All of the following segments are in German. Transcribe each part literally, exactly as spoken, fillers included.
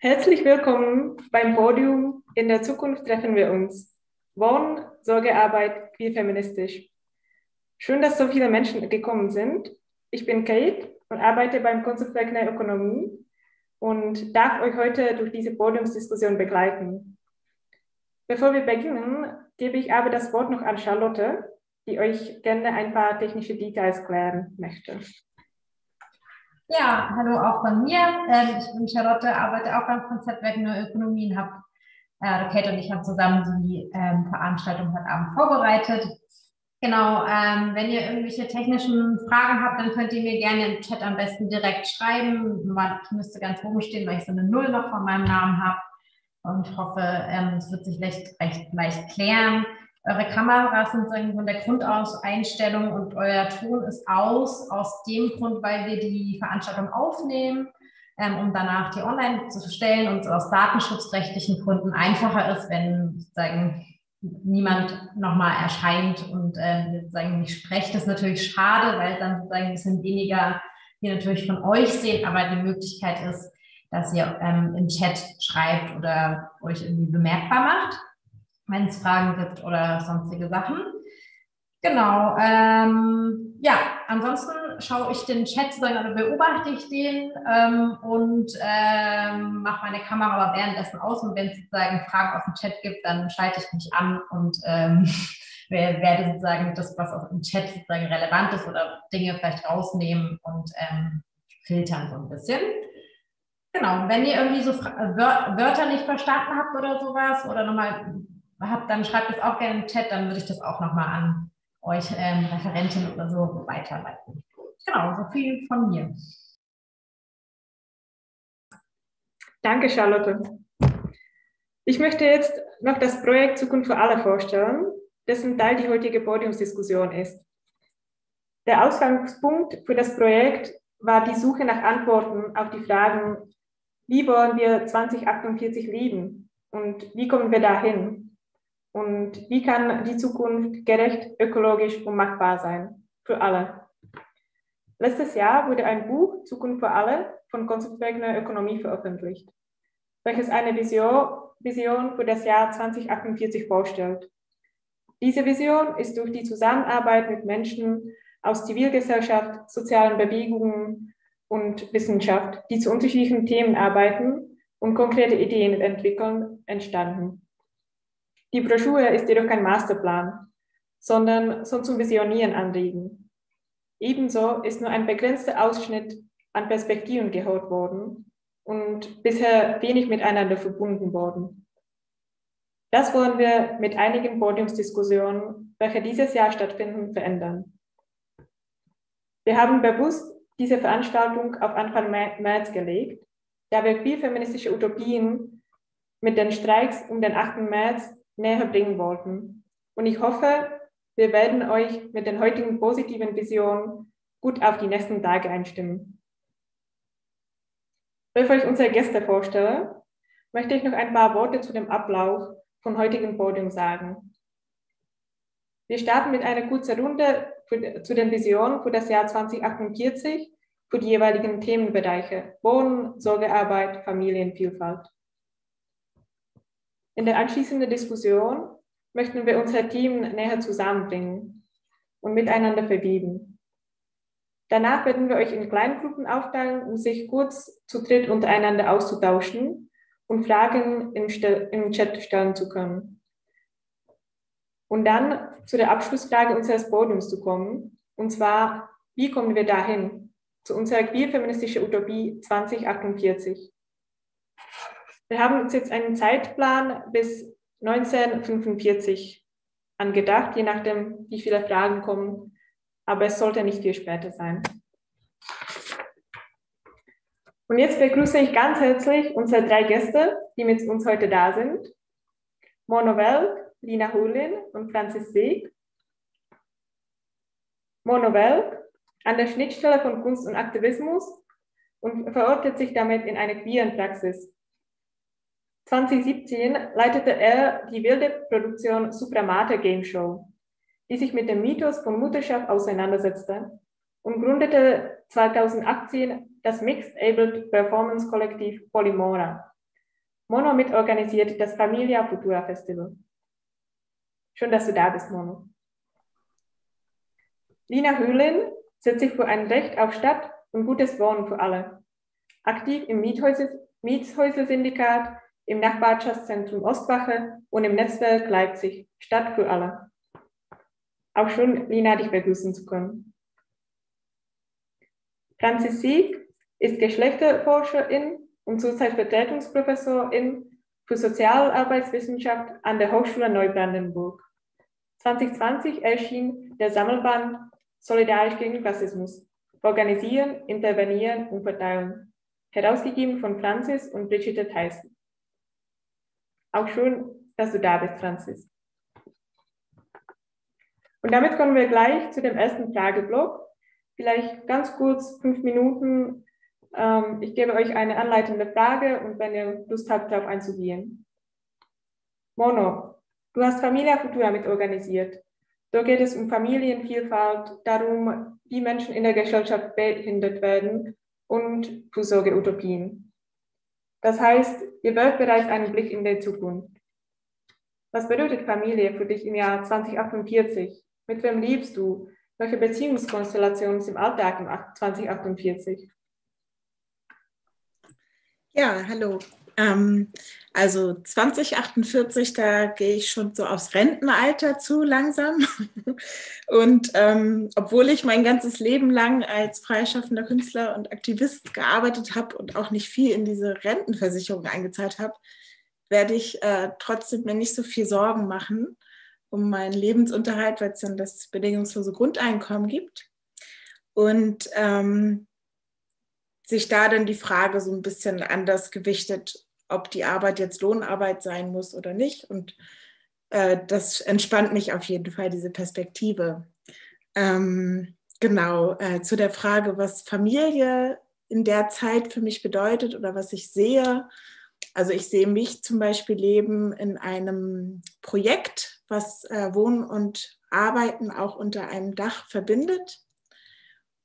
Herzlich willkommen beim Podium "In der Zukunft treffen wir uns. Wohn, Sorge, Arbeit, queer feministisch". Schön, dass so viele Menschen gekommen sind. Ich bin Kate und arbeite beim Konzeptwerk Neue Ökonomie und darf euch heute durch diese Podiumsdiskussion begleiten. Bevor wir beginnen, gebe ich aber das Wort noch an Charlotte, die euch gerne ein paar technische Details klären möchte. Ja, hallo auch von mir. Ich bin Charlotte, arbeite auch beim Konzeptwerk Neue Ökonomie und habe, äh, Kate und ich haben zusammen die ähm, Veranstaltung heute Abend vorbereitet. Genau, ähm, wenn ihr irgendwelche technischen Fragen habt, dann könnt ihr mir gerne im Chat am besten direkt schreiben. Ich müsste ganz oben stehen, weil ich so eine Null noch von meinem Namen habe und hoffe, ähm, es wird sich recht, recht leicht klären. Eure Kameras sind von der Grundeinstellung und euer Ton ist aus, aus dem Grund, weil wir die Veranstaltung aufnehmen, ähm, um danach die online zu stellen und es aus datenschutzrechtlichen Gründen einfacher ist, wenn sozusagen niemand nochmal erscheint und äh, sozusagen nicht spricht. Das ist natürlich schade, weil dann sozusagen ein bisschen weniger wir natürlich von euch sehen, aber die Möglichkeit ist, dass ihr ähm, im Chat schreibt oder euch irgendwie bemerkbar macht, wenn es Fragen gibt oder sonstige Sachen. Genau, ähm, ja, ansonsten schaue ich den Chat oder beobachte ich den ähm, und ähm, mache meine Kamera aber währenddessen aus und wenn es sozusagen Fragen aus dem Chat gibt, dann schalte ich mich an und ähm, werde sozusagen das, was auch im Chat sozusagen relevant ist oder Dinge vielleicht rausnehmen und ähm, filtern so ein bisschen. Genau, wenn ihr irgendwie so Wör Wörter nicht verstanden habt oder sowas oder nochmal habt, dann schreibt es auch gerne im Chat, dann würde ich das auch nochmal an euch ähm, Referentin oder so weiterleiten. Genau, so viel von mir. Danke, Charlotte. Ich möchte jetzt noch das Projekt Zukunft für alle vorstellen, dessen Teil die heutige Podiumsdiskussion ist. Der Ausgangspunkt für das Projekt war die Suche nach Antworten auf die Fragen, wie wollen wir zwanzig achtundvierzig leben und wie kommen wir dahin? Und wie kann die Zukunft gerecht, ökologisch und machbar sein? Für alle. Letztes Jahr wurde ein Buch, Zukunft für alle, von Konzeptwerk Neue Ökonomie veröffentlicht, welches eine Vision, Vision für das Jahr zwanzig achtundvierzig vorstellt. Diese Vision ist durch die Zusammenarbeit mit Menschen aus Zivilgesellschaft, sozialen Bewegungen und Wissenschaft, die zu unterschiedlichen Themen arbeiten und konkrete Ideen entwickeln, entstanden. Die Broschüre ist jedoch kein Masterplan, sondern soll zum Visionieren anregen. Ebenso ist nur ein begrenzter Ausschnitt an Perspektiven gehört worden und bisher wenig miteinander verbunden worden. Das wollen wir mit einigen Podiumsdiskussionen, welche dieses Jahr stattfinden, verändern. Wir haben bewusst diese Veranstaltung auf Anfang März gelegt, da wir queer feministische Utopien mit den Streiks um den achten März näher bringen wollten. Und ich hoffe, wir werden euch mit den heutigen positiven Visionen gut auf die nächsten Tage einstimmen. Bevor ich unsere Gäste vorstelle, möchte ich noch ein paar Worte zu dem Ablauf vom heutigen Podium sagen. Wir starten mit einer kurzen Runde für, zu den Visionen für das Jahr zwanzig achtundvierzig für die jeweiligen Themenbereiche Wohnen, Sorgearbeit, Familienvielfalt. In der anschließenden Diskussion möchten wir unser Team näher zusammenbringen und miteinander verbinden. Danach werden wir euch in Kleingruppen aufteilen, um sich kurz zu dritt untereinander auszutauschen und Fragen im, im Chat stellen zu können. Und dann zu der Abschlussfrage unseres Podiums zu kommen, und zwar, wie kommen wir dahin, zu unserer queer-feministischen Utopie zwanzig achtundvierzig. Wir haben uns jetzt einen Zeitplan bis neunzehn Uhr fünfundvierzig angedacht, je nachdem, wie viele Fragen kommen, aber es sollte nicht viel später sein. Und jetzt begrüße ich ganz herzlich unsere drei Gäste, die mit uns heute da sind. Mono Welk, Lina Hohlin und Franzis Sieg. Mono Welk, an der Schnittstelle von Kunst und Aktivismus und verortet sich damit in einer queeren Praxis. zwanzig siebzehn leitete er die wilde Produktion Supra Mater Gameshow, die sich mit dem Mythos von Mutterschaft auseinandersetzte und gründete zweitausendachtzehn das Mixed-Abled Performance-Kollektiv Polymora, Mono mitorganisiert das Familia Futura Festival. Schön, dass du da bist, Mono. Lina Hohlin setzt sich für ein Recht auf Stadt und gutes Wohnen für alle. Aktiv im Miethäusersyndikat, im Nachbarschaftszentrum Ostwache und im Netzwerk Leipzig Stadt für alle. Auch schön, Lina, dich begrüßen zu können. Franzis Sieg ist Geschlechterforscherin und zurzeit Vertretungsprofessorin für Sozialarbeitswissenschaft an der Hochschule Neubrandenburg. zwanzig zwanzig erschien der Sammelband Solidarisch gegen Rassismus. Organisieren, intervenieren und verteilen. Herausgegeben von Franzis und Brigitte Theissen. Auch schön, dass du da bist, Franzis. Und damit kommen wir gleich zu dem ersten Frageblock. Vielleicht ganz kurz, fünf Minuten. Ich gebe euch eine anleitende Frage und wenn ihr Lust habt, darauf einzugehen. Mono, du hast Familia Futura mitorganisiert. Da geht es um Familienvielfalt, darum, wie Menschen in der Gesellschaft behindert werden und Fürsorgeutopien. Das heißt, ihr werft bereits einen Blick in die Zukunft. Was bedeutet Familie für dich im Jahr zwanzig achtundvierzig? Mit wem lebst du? Welche Beziehungskonstellationen sind im Alltag im zwanzig achtundvierzig? Ja, hallo. Ähm, also zwanzig achtundvierzig, da gehe ich schon so aufs Rentenalter zu langsam. Und ähm, obwohl ich mein ganzes Leben lang als freischaffender Künstler und Aktivist gearbeitet habe und auch nicht viel in diese Rentenversicherung eingezahlt habe, werde ich äh, trotzdem mir nicht so viel Sorgen machen um meinen Lebensunterhalt, weil es dann das bedingungslose Grundeinkommen gibt. Und ähm, sich da dann die Frage so ein bisschen anders gewichtet, ob die Arbeit jetzt Lohnarbeit sein muss oder nicht. Und äh, das entspannt mich auf jeden Fall, diese Perspektive. Ähm, genau, äh, zu der Frage, was Familie in der Zeit für mich bedeutet oder was ich sehe. Also ich sehe mich zum Beispiel leben in einem Projekt, was äh, Wohnen und Arbeiten auch unter einem Dach verbindet.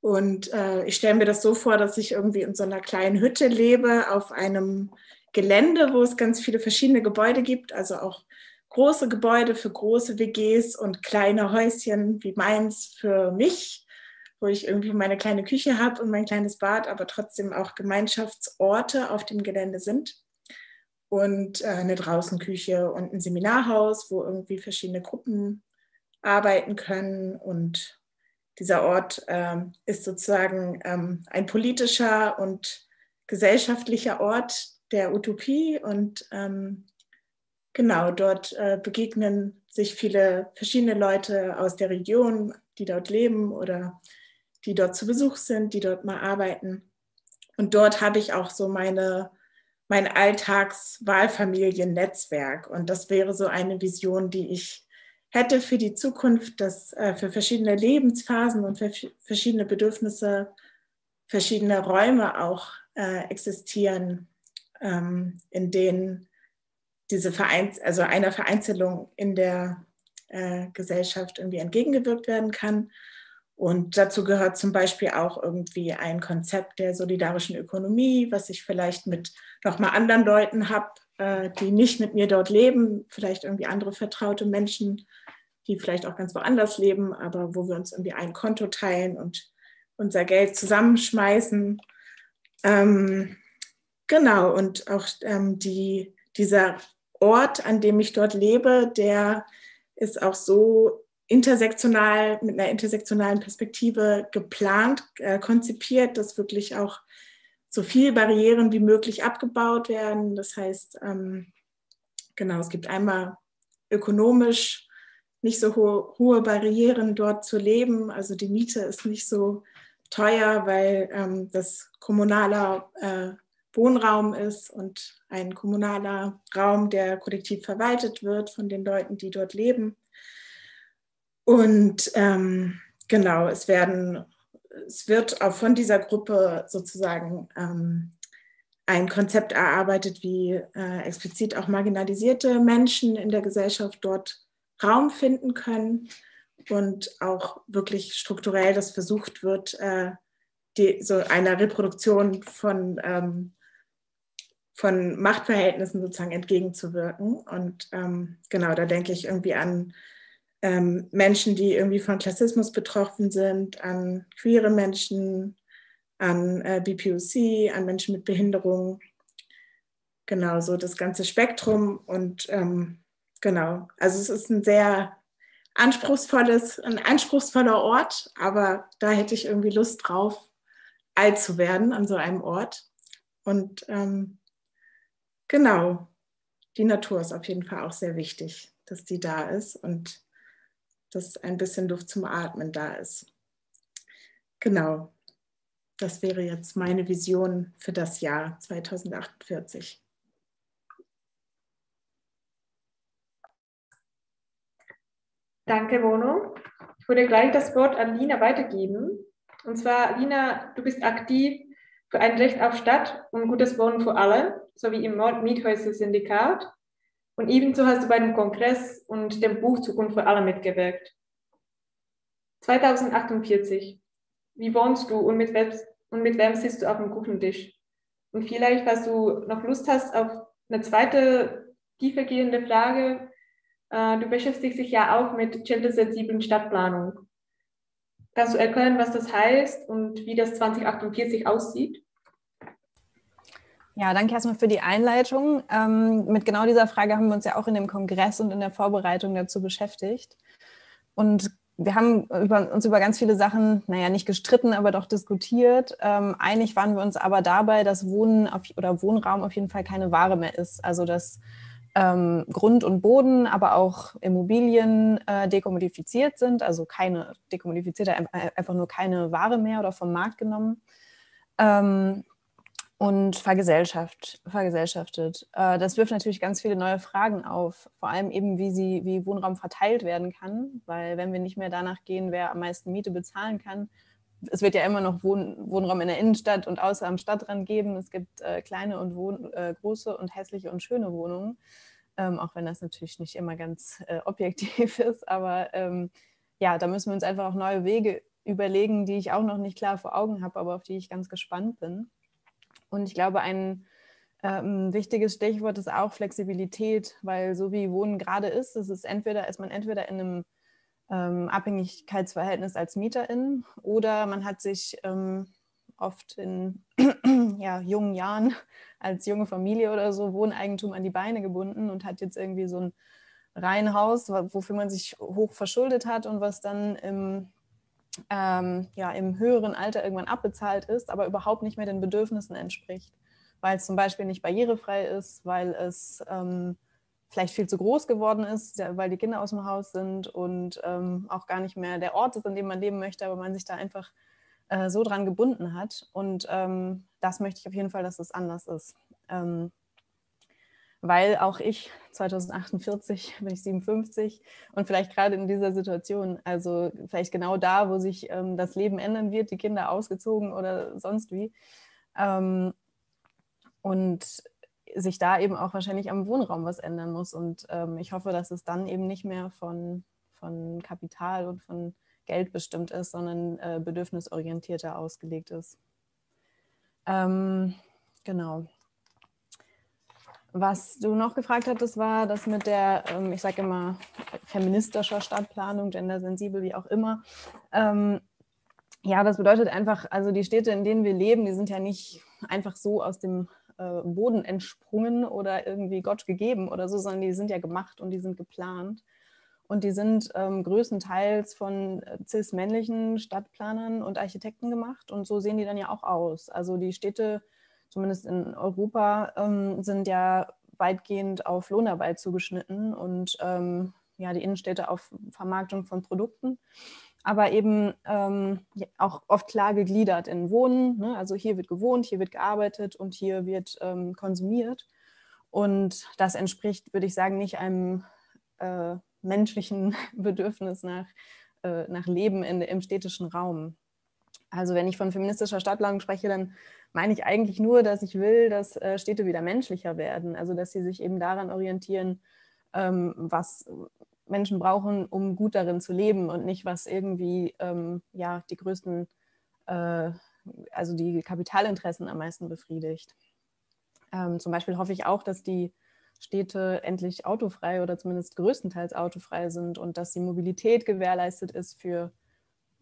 Und äh, ich stelle mir das so vor, dass ich irgendwie in so einer kleinen Hütte lebe, auf einem Gelände, wo es ganz viele verschiedene Gebäude gibt, also auch große Gebäude für große W Gs und kleine Häuschen wie meins für mich, wo ich irgendwie meine kleine Küche habe und mein kleines Bad, aber trotzdem auch Gemeinschaftsorte auf dem Gelände sind. Und äh, eine Draußenküche und ein Seminarhaus, wo irgendwie verschiedene Gruppen arbeiten können und dieser Ort ähm, ist sozusagen ähm, ein politischer und gesellschaftlicher Ort der Utopie und ähm, genau, dort äh, begegnen sich viele verschiedene Leute aus der Region, die dort leben oder die dort zu Besuch sind, die dort mal arbeiten. Und dort habe ich auch so meine, mein Alltagswahlfamiliennetzwerk und das wäre so eine Vision, die ich hätte für die Zukunft, dass äh, für verschiedene Lebensphasen und für verschiedene Bedürfnisse verschiedene Räume auch äh, existieren, ähm, in denen diese Vereins also einer Vereinzelung in der äh, Gesellschaft irgendwie entgegengewirkt werden kann. Und dazu gehört zum Beispiel auch irgendwie ein Konzept der solidarischen Ökonomie, was ich vielleicht mit nochmal anderen Leuten habe, äh, die nicht mit mir dort leben, vielleicht irgendwie andere vertraute Menschen, die vielleicht auch ganz woanders leben, aber wo wir uns irgendwie ein Konto teilen und unser Geld zusammenschmeißen. Ähm, genau, und auch ähm, die, dieser Ort, an dem ich dort lebe, der ist auch so intersektional, mit einer intersektionalen Perspektive geplant, äh, konzipiert, dass wirklich auch so viele Barrieren wie möglich abgebaut werden. Das heißt, ähm, genau, es gibt einmal ökonomisch nicht so hohe, hohe Barrieren dort zu leben. Also die Miete ist nicht so teuer, weil ähm, das kommunaler äh, Wohnraum ist und ein kommunaler Raum, der kollektiv verwaltet wird von den Leuten, die dort leben. Und ähm, genau, es werden, es wird auch von dieser Gruppe sozusagen ähm, ein Konzept erarbeitet, wie äh, explizit auch marginalisierte Menschen in der Gesellschaft dort Raum finden können und auch wirklich strukturell, dass versucht wird, äh, die, so einer Reproduktion von ähm, von Machtverhältnissen sozusagen entgegenzuwirken. Und ähm, genau, da denke ich irgendwie an ähm, Menschen, die irgendwie von Klassismus betroffen sind, an queere Menschen, an äh, B P O C, an Menschen mit Behinderung. Genau, so das ganze Spektrum. Und ähm, genau, also es ist ein sehr anspruchsvolles, ein anspruchsvoller Ort, aber da hätte ich irgendwie Lust drauf, alt zu werden an so einem Ort. Und ähm, genau, die Natur ist auf jeden Fall auch sehr wichtig, dass die da ist und dass ein bisschen Luft zum Atmen da ist. Genau, das wäre jetzt meine Vision für das Jahr zweitausend achtundvierzig. Danke, Mono. Ich würde gleich das Wort an Lina weitergeben. Und zwar, Lina, du bist aktiv für ein Recht auf Stadt und gutes Wohnen für alle, sowie im Miethäusersyndikat. Und ebenso hast du bei dem Kongress und dem Buch Zukunft für alle mitgewirkt. zweitausend achtundvierzig. Wie wohnst du und mit, wem, und mit wem sitzt du auf dem Kuchentisch? Und vielleicht, falls du noch Lust hast auf eine zweite tiefergehende Frage, äh, du beschäftigst dich ja auch mit gendersensiblen Stadtplanung. Kannst du erklären, was das heißt und wie das zweitausend achtundvierzig aussieht? Ja, danke erstmal für die Einleitung. Ähm, mit genau dieser Frage haben wir uns ja auch in dem Kongress und in der Vorbereitung dazu beschäftigt. Und wir haben über, uns über ganz viele Sachen, naja, nicht gestritten, aber doch diskutiert. Ähm, einig waren wir uns aber dabei, dass Wohnen auf, oder Wohnraum auf jeden Fall keine Ware mehr ist. Also dass Ähm, Grund und Boden, aber auch Immobilien äh, dekommodifiziert sind, also keine dekommodifizierte, einfach nur keine Ware mehr oder vom Markt genommen ähm, und vergesellschaft, vergesellschaftet. Äh, das wirft natürlich ganz viele neue Fragen auf, vor allem eben, wie, sie, wie Wohnraum verteilt werden kann, weil wenn wir nicht mehr danach gehen, wer am meisten Miete bezahlen kann, es wird ja immer noch Wohn Wohnraum in der Innenstadt und außer am Stadtrand geben. Es gibt äh, kleine und Wohn äh, große und hässliche und schöne Wohnungen, ähm, auch wenn das natürlich nicht immer ganz äh, objektiv ist. Aber ähm, ja, da müssen wir uns einfach auch neue Wege überlegen, die ich auch noch nicht klar vor Augen habe, aber auf die ich ganz gespannt bin. Und ich glaube, ein ähm, wichtiges Stichwort ist auch Flexibilität, weil so wie Wohnen gerade ist, ist es entweder, ist man entweder in einem Ähm, Abhängigkeitsverhältnis als Mieterin oder man hat sich ähm, oft in ja, jungen Jahren als junge Familie oder so Wohneigentum an die Beine gebunden und hat jetzt irgendwie so ein Reihenhaus, wofür man sich hoch verschuldet hat und was dann im, ähm, ja, im höheren Alter irgendwann abbezahlt ist, aber überhaupt nicht mehr den Bedürfnissen entspricht, weil es zum Beispiel nicht barrierefrei ist, weil es Ähm, vielleicht viel zu groß geworden ist, weil die Kinder aus dem Haus sind und ähm, auch gar nicht mehr der Ort ist, an dem man leben möchte, aber man sich da einfach äh, so dran gebunden hat. Und ähm, das möchte ich auf jeden Fall, dass es anders ist. Ähm, weil auch ich, zweitausend achtundvierzig, bin ich siebenundfünfzig und vielleicht gerade in dieser Situation, also vielleicht genau da, wo sich ähm, das Leben ändern wird, die Kinder ausgezogen oder sonst wie. Ähm, und sich da eben auch wahrscheinlich am Wohnraum was ändern muss. Und ähm, ich hoffe, dass es dann eben nicht mehr von, von Kapital und von Geld bestimmt ist, sondern äh, bedürfnisorientierter ausgelegt ist. Ähm, genau. Was du noch gefragt hattest, war das mit der, ähm, ich sage immer, feministischer Stadtplanung, gendersensibel, wie auch immer. Ähm, ja, das bedeutet einfach, also die Städte, in denen wir leben, die sind ja nicht einfach so aus dem Boden entsprungen oder irgendwie Gott gegeben oder so, sondern die sind ja gemacht und die sind geplant. Und die sind ähm, größtenteils von cis-männlichen Stadtplanern und Architekten gemacht und so sehen die dann ja auch aus. Also die Städte, zumindest in Europa, ähm, sind ja weitgehend auf Lohnarbeit zugeschnitten und ähm, ja, die Innenstädte auf Vermarktung von Produkten, aber eben ähm, auch oft klar gegliedert in Wohnen. Ne? Also hier wird gewohnt, hier wird gearbeitet und hier wird ähm, konsumiert. Und das entspricht, würde ich sagen, nicht einem äh, menschlichen Bedürfnis nach, äh, nach Leben in, im städtischen Raum. Also wenn ich von feministischer Stadtplanung spreche, dann meine ich eigentlich nur, dass ich will, dass äh, Städte wieder menschlicher werden. Also dass sie sich eben daran orientieren, ähm, was Menschen brauchen, um gut darin zu leben und nicht, was irgendwie ähm, ja, die größten, äh, also die Kapitalinteressen am meisten befriedigt. Ähm, zum Beispiel hoffe ich auch, dass die Städte endlich autofrei oder zumindest größtenteils autofrei sind und dass die Mobilität gewährleistet ist für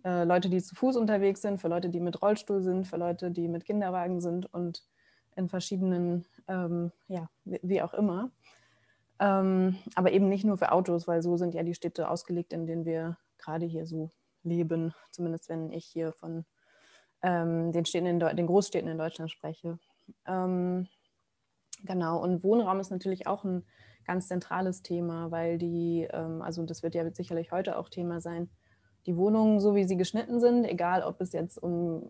äh, Leute, die zu Fuß unterwegs sind, für Leute, die mit Rollstuhl sind, für Leute, die mit Kinderwagen sind und in verschiedenen, ähm, ja, wie, wie auch immer. Ähm, aber eben nicht nur für Autos, weil so sind ja die Städte ausgelegt, in denen wir gerade hier so leben, zumindest wenn ich hier von ähm, den, Städten in den Großstädten in Deutschland spreche. Ähm, Genau, und Wohnraum ist natürlich auch ein ganz zentrales Thema, weil die, also das wird ja sicherlich heute auch Thema sein, die Wohnungen, so wie sie geschnitten sind, egal ob es jetzt um,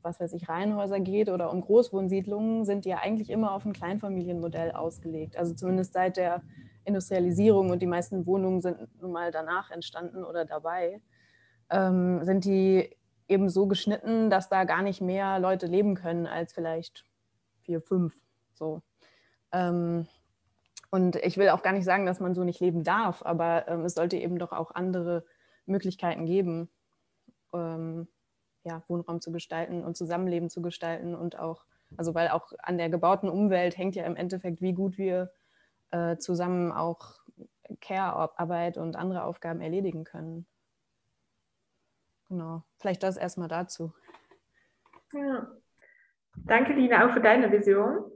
was weiß ich, Reihenhäuser geht oder um Großwohnsiedlungen, sind ja eigentlich immer auf ein Kleinfamilienmodell ausgelegt. Also zumindest seit der Industrialisierung, und die meisten Wohnungen sind nun mal danach entstanden oder dabei, sind die eben so geschnitten, dass da gar nicht mehr Leute leben können als vielleicht vier, fünf, so. Ähm, und ich will auch gar nicht sagen, dass man so nicht leben darf, aber ähm, es sollte eben doch auch andere Möglichkeiten geben, ähm, ja, Wohnraum zu gestalten und Zusammenleben zu gestalten und auch, also weil auch an der gebauten Umwelt hängt ja im Endeffekt, wie gut wir äh, zusammen auch Care-Arbeit und andere Aufgaben erledigen können. Genau, vielleicht das erstmal dazu. Ja. Danke, Lina, auch für deine Vision.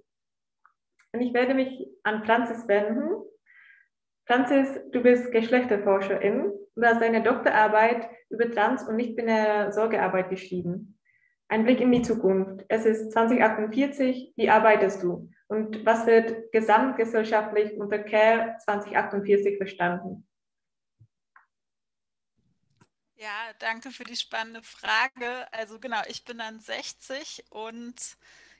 Und ich werde mich an Franzis wenden. Franzis, du bist Geschlechterforscherin und hast deine Doktorarbeit über Trans- und nicht-binäre Sorgearbeit geschrieben. Ein Blick in die Zukunft. Es ist zwanzig achtundvierzig. Wie arbeitest du? Und was wird gesamtgesellschaftlich unter Care zwanzig achtundvierzig verstanden? Ja, danke für die spannende Frage. Also genau, ich bin dann sechzig und...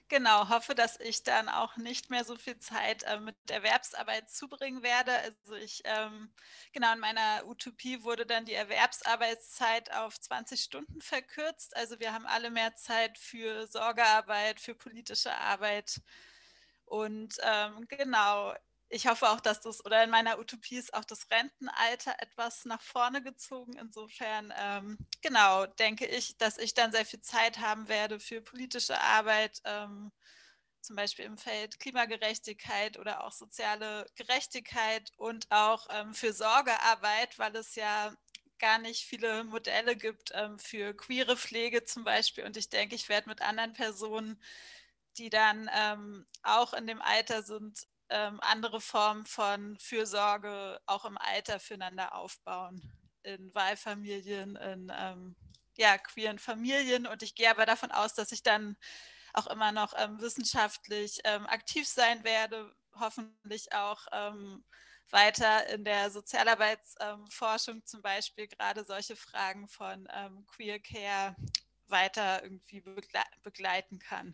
Genau, hoffe, dass ich dann auch nicht mehr so viel Zeit äh, mit Erwerbsarbeit zubringen werde. Also ich, ähm, genau, in meiner Utopie wurde dann die Erwerbsarbeitszeit auf zwanzig Stunden verkürzt. Also wir haben alle mehr Zeit für Sorgearbeit, für politische Arbeit. Und ähm, genau, ich hoffe auch, dass das, oder in meiner Utopie ist auch das Rentenalter etwas nach vorne gezogen. Insofern, ähm, genau, denke ich, dass ich dann sehr viel Zeit haben werde für politische Arbeit, ähm, zum Beispiel im Feld Klimagerechtigkeit oder auch soziale Gerechtigkeit und auch ähm, für Sorgearbeit, weil es ja gar nicht viele Modelle gibt ähm, für queere Pflege zum Beispiel. Und ich denke, ich werde mit anderen Personen, die dann ähm, auch in dem Alter sind, Ähm, andere Formen von Fürsorge auch im Alter füreinander aufbauen, in Wahlfamilien, in ähm, ja, queeren Familien. Und ich gehe aber davon aus, dass ich dann auch immer noch ähm, wissenschaftlich ähm, aktiv sein werde, hoffentlich auch ähm, weiter in der Sozialarbeitsforschung ähm, zum Beispiel gerade solche Fragen von ähm, Queer Care weiter irgendwie begle begleiten kann.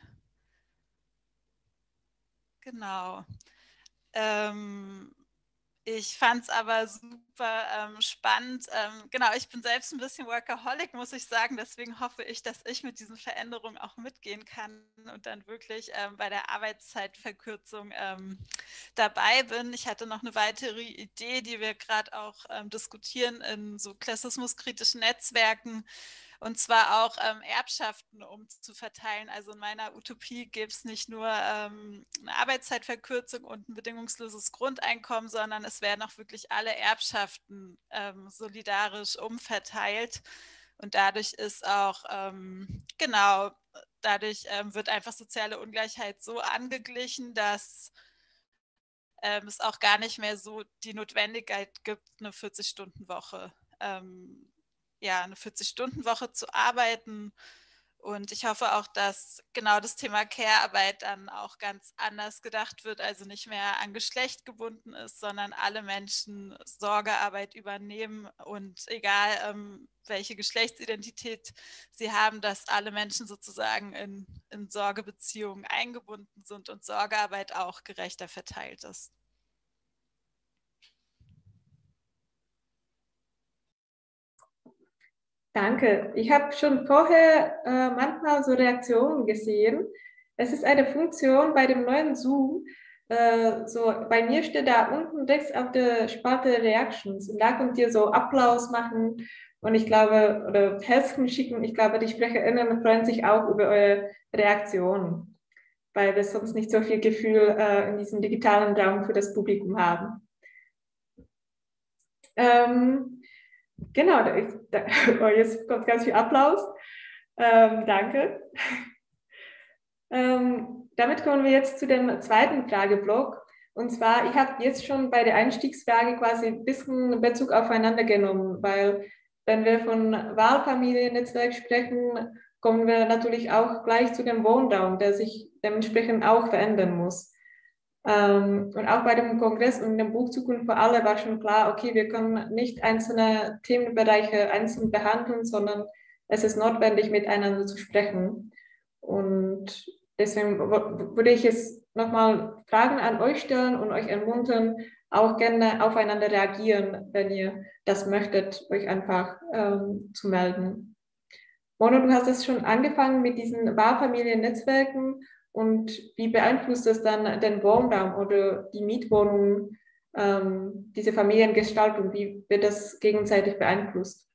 Genau. Ähm, ich fand es aber super ähm, spannend. Ähm, genau, ich bin selbst ein bisschen Workaholic, muss ich sagen. Deswegen hoffe ich, dass ich mit diesen Veränderungen auch mitgehen kann und dann wirklich ähm, bei der Arbeitszeitverkürzung ähm, dabei bin. Ich hatte noch eine weitere Idee, die wir gerade auch ähm, diskutieren in so klassismuskritischen Netzwerken. Und zwar auch ähm, Erbschaften umzuverteilen. Also in meiner Utopie gäbe es nicht nur ähm, eine Arbeitszeitverkürzung und ein bedingungsloses Grundeinkommen, sondern es werden auch wirklich alle Erbschaften ähm, solidarisch umverteilt. Und dadurch ist auch, ähm, genau, dadurch ähm, wird einfach soziale Ungleichheit so angeglichen, dass ähm, es auch gar nicht mehr so die Notwendigkeit gibt, eine vierzig-Stunden-Woche ähm, ja, eine vierzig-Stunden-Woche zu arbeiten. Und ich hoffe auch, dass genau das Thema Care-Arbeit dann auch ganz anders gedacht wird, also nicht mehr an Geschlecht gebunden ist, sondern alle Menschen Sorgearbeit übernehmen und egal, ähm, welche Geschlechtsidentität sie haben, dass alle Menschen sozusagen in, in Sorgebeziehungen eingebunden sind und Sorgearbeit auch gerechter verteilt ist. Danke. Ich habe schon vorher äh, manchmal so Reaktionen gesehen. Es ist eine Funktion bei dem neuen Zoom. Äh, so bei mir steht da unten rechts auf der Spalte Reactions und da könnt ihr so Applaus machen und ich glaube, oder Herzen schicken. Ich glaube, die SprecherInnen freuen sich auch über eure Reaktionen. weil wir sonst nicht so viel Gefühl äh, in diesem digitalen Raum für das Publikum haben. Ähm, genau, da, da, oh, jetzt kommt ganz viel Applaus. Ähm, danke. Ähm, damit kommen wir jetzt zu dem zweiten Frageblock. Und zwar, ich habe jetzt schon bei der Einstiegsfrage quasi ein bisschen Bezug aufeinander genommen, weil wenn wir von Wahlfamiliennetzwerk sprechen, kommen wir natürlich auch gleich zu dem Wohnraum, der sich dementsprechend auch verändern muss. Ähm, und auch bei dem Kongress und dem Buch Zukunft für alle war schon klar, okay, wir können nicht einzelne Themenbereiche einzeln behandeln, sondern es ist notwendig, miteinander zu sprechen. Und deswegen würde ich jetzt nochmal Fragen an euch stellen und euch ermuntern, auch gerne aufeinander reagieren, wenn ihr das möchtet, euch einfach ähm, zu melden. Mono, du hast es schon angefangen mit diesen Wahlfamiliennetzwerken und wie beeinflusst das dann den Wohnraum oder die Mietwohnungen, ähm, diese Familiengestaltung, wie wird das gegenseitig beeinflusst?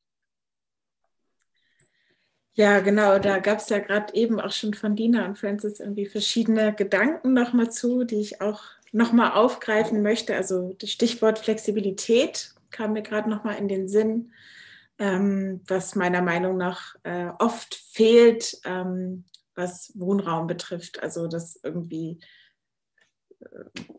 Ja, genau, da gab es ja gerade eben auch schon von Lina und Franzis irgendwie verschiedene Gedanken nochmal zu, die ich auch nochmal aufgreifen möchte. Also das Stichwort Flexibilität kam mir gerade nochmal in den Sinn, ähm, was meiner Meinung nach äh, oft fehlt, ähm, was Wohnraum betrifft. Also dass irgendwie,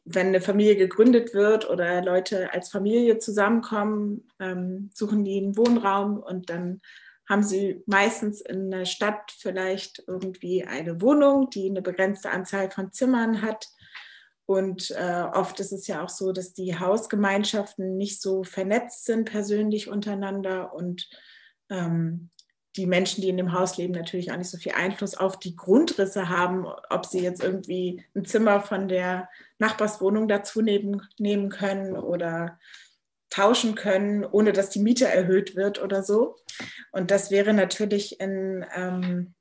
wenn eine Familie gegründet wird oder Leute als Familie zusammenkommen, ähm, suchen die einen Wohnraum und dann haben sie meistens in der Stadt vielleicht irgendwie eine Wohnung, die eine begrenzte Anzahl von Zimmern hat. Und äh, oft ist es ja auch so, dass die Hausgemeinschaften nicht so vernetzt sind persönlich untereinander und ähm, die Menschen, die in dem Haus leben, natürlich auch nicht so viel Einfluss auf die Grundrisse haben, ob sie jetzt irgendwie ein Zimmer von der Nachbarswohnung dazu nehmen, nehmen können oder tauschen können, ohne dass die Miete erhöht wird oder so. Und das wäre natürlich in, ähm,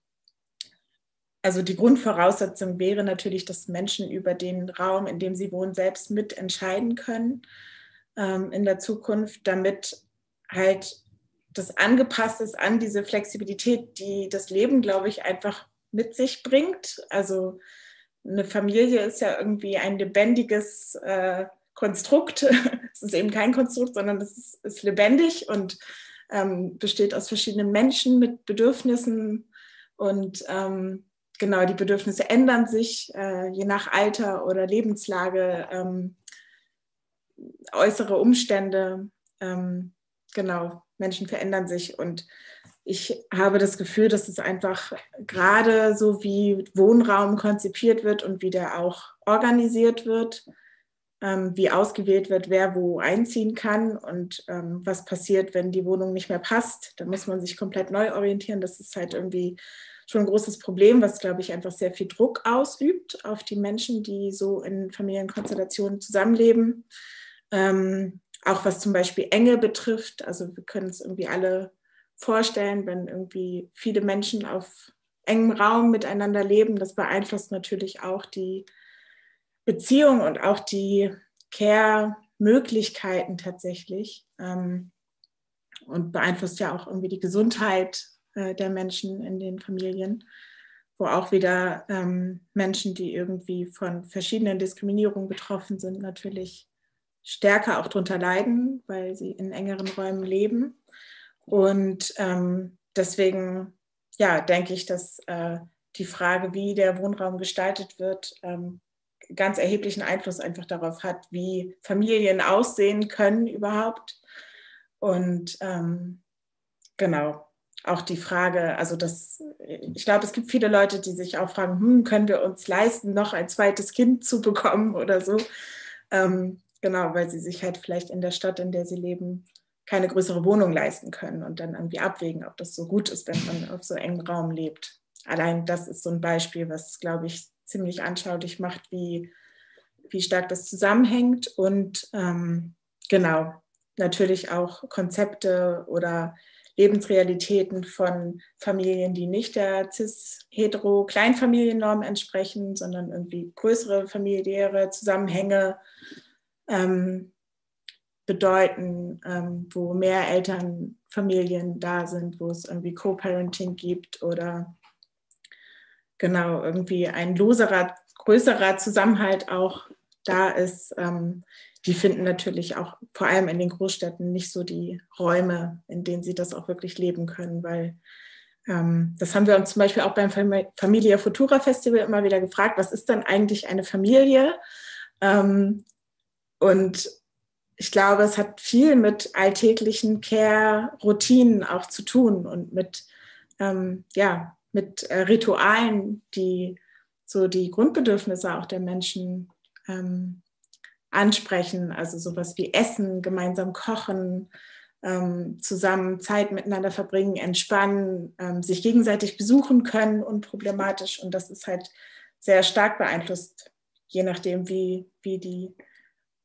also die Grundvoraussetzung wäre natürlich, dass Menschen über den Raum, in dem sie wohnen, selbst mitentscheiden können ähm, in der Zukunft, damit halt das angepasst ist an diese Flexibilität, die das Leben, glaube ich, einfach mit sich bringt. Also eine Familie ist ja irgendwie ein lebendiges äh, Konstrukt, es ist eben kein Konstrukt, sondern es ist, ist lebendig und ähm, besteht aus verschiedenen Menschen mit Bedürfnissen und ähm, genau, die Bedürfnisse ändern sich äh, je nach Alter oder Lebenslage, ähm, äußere Umstände, ähm, genau, Menschen verändern sich und ich habe das Gefühl, dass es einfach gerade so wie Wohnraum konzipiert wird und wie der auch organisiert wird, wie ausgewählt wird, wer wo einziehen kann und ähm, was passiert, wenn die Wohnung nicht mehr passt. Da muss man sich komplett neu orientieren. Das ist halt irgendwie schon ein großes Problem, was, glaube ich, einfach sehr viel Druck ausübt auf die Menschen, die so in Familienkonstellationen zusammenleben. Ähm, auch was zum Beispiel Enge betrifft. Also wir können es irgendwie alle vorstellen, wenn irgendwie viele Menschen auf engem Raum miteinander leben. Das beeinflusst natürlich auch die Beziehung und auch die Care-Möglichkeiten tatsächlich ähm, und beeinflusst ja auch irgendwie die Gesundheit äh, der Menschen in den Familien, wo auch wieder ähm, Menschen, die irgendwie von verschiedenen Diskriminierungen betroffen sind, natürlich stärker auch darunter leiden, weil sie in engeren Räumen leben. Und ähm, deswegen, ja, denke ich, dass äh, die Frage, wie der Wohnraum gestaltet wird, ähm, ganz erheblichen Einfluss einfach darauf hat, wie Familien aussehen können überhaupt. Und ähm, genau, auch die Frage, also das, ich glaube, es gibt viele Leute, die sich auch fragen, hm, können wir uns leisten, noch ein zweites Kind zu bekommen oder so. Ähm, genau, weil sie sich halt vielleicht in der Stadt, in der sie leben, keine größere Wohnung leisten können und dann irgendwie abwägen, ob das so gut ist, wenn man auf so engem Raum lebt. Allein das ist so ein Beispiel, was, glaube ich, ziemlich anschaulich macht, wie, wie stark das zusammenhängt und ähm, genau, natürlich auch Konzepte oder Lebensrealitäten von Familien, die nicht der cis-hetero-Kleinfamiliennorm entsprechen, sondern irgendwie größere familiäre Zusammenhänge ähm, bedeuten, ähm, wo mehr Elternfamilien da sind, wo es irgendwie Co-Parenting gibt oder genau, irgendwie ein loserer größerer Zusammenhalt auch da ist, ähm, die finden natürlich auch vor allem in den Großstädten nicht so die Räume, in denen sie das auch wirklich leben können, weil ähm, das haben wir uns zum Beispiel auch beim Familia Futura Festival immer wieder gefragt, was ist denn eigentlich eine Familie? Ähm, und ich glaube, es hat viel mit alltäglichen Care-Routinen auch zu tun und mit, ähm, ja, mit äh, Ritualen, die so die Grundbedürfnisse auch der Menschen ähm, ansprechen. Also sowas wie Essen, gemeinsam kochen, ähm, zusammen Zeit miteinander verbringen, entspannen, ähm, sich gegenseitig besuchen können, unproblematisch. Und das ist halt sehr stark beeinflusst, je nachdem, wie, wie die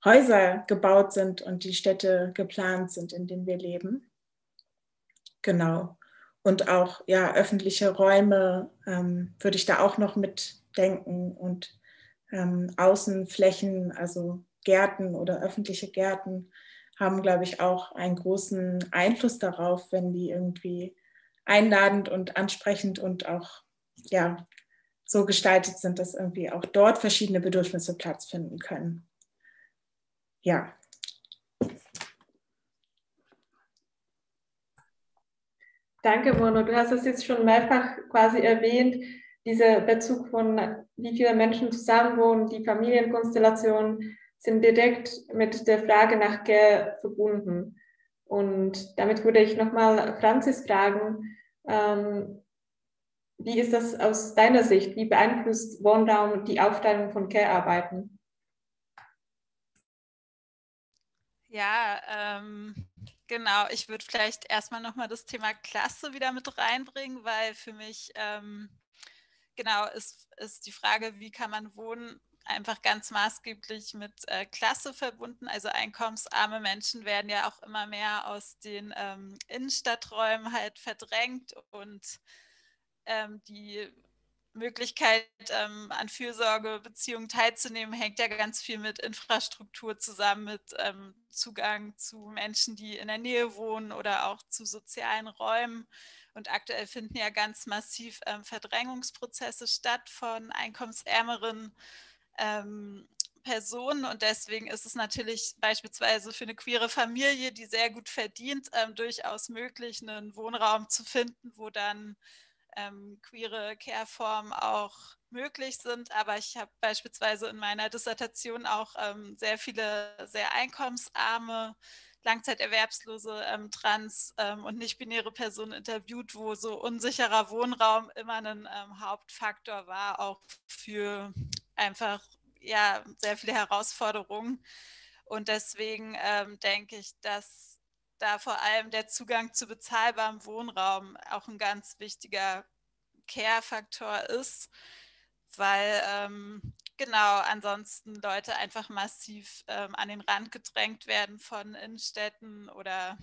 Häuser gebaut sind und die Städte geplant sind, in denen wir leben. Genau. Und auch ja, öffentliche Räume ähm, würde ich da auch noch mitdenken und ähm, Außenflächen, also Gärten oder öffentliche Gärten haben, glaube ich, auch einen großen Einfluss darauf, wenn die irgendwie einladend und ansprechend und auch ja, so gestaltet sind, dass irgendwie auch dort verschiedene Bedürfnisse Platz finden können. Ja. Danke, Mono. Du hast es jetzt schon mehrfach quasi erwähnt, dieser Bezug von wie viele Menschen zusammenwohnen, die Familienkonstellationen sind direkt mit der Frage nach Care verbunden. Und damit würde ich nochmal Franzis fragen, ähm, wie ist das aus deiner Sicht? Wie beeinflusst Wohnraum die Aufteilung von Care-Arbeiten? Ja, ähm, genau. Ich würde vielleicht erstmal nochmal das Thema Klasse wieder mit reinbringen, weil für mich ähm, genau ist, ist die Frage, wie kann man wohnen, einfach ganz maßgeblich mit äh, Klasse verbunden. Also einkommensarme Menschen werden ja auch immer mehr aus den ähm, Innenstadträumen halt verdrängt und ähm, die Möglichkeit, ähm, an Fürsorgebeziehungen teilzunehmen, hängt ja ganz viel mit Infrastruktur zusammen, mit ähm, Zugang zu Menschen, die in der Nähe wohnen oder auch zu sozialen Räumen. Und aktuell finden ja ganz massiv ähm, Verdrängungsprozesse statt von einkommensärmeren ähm, Personen. Und deswegen ist es natürlich beispielsweise für eine queere Familie, die sehr gut verdient, ähm, durchaus möglich, einen Wohnraum zu finden, wo dann Ähm, queere Care-Formen auch möglich sind, aber ich habe beispielsweise in meiner Dissertation auch ähm, sehr viele sehr einkommensarme, langzeiterwerbslose, ähm, trans- ähm, und nicht-binäre Personen interviewt, wo so unsicherer Wohnraum immer ein ähm, Hauptfaktor war, auch für einfach ja, sehr viele Herausforderungen. Und deswegen ähm, denke ich, dass da vor allem der Zugang zu bezahlbarem Wohnraum auch ein ganz wichtiger Care-Faktor ist, weil ähm, genau ansonsten Leute einfach massiv ähm, an den Rand gedrängt werden von Innenstädten oder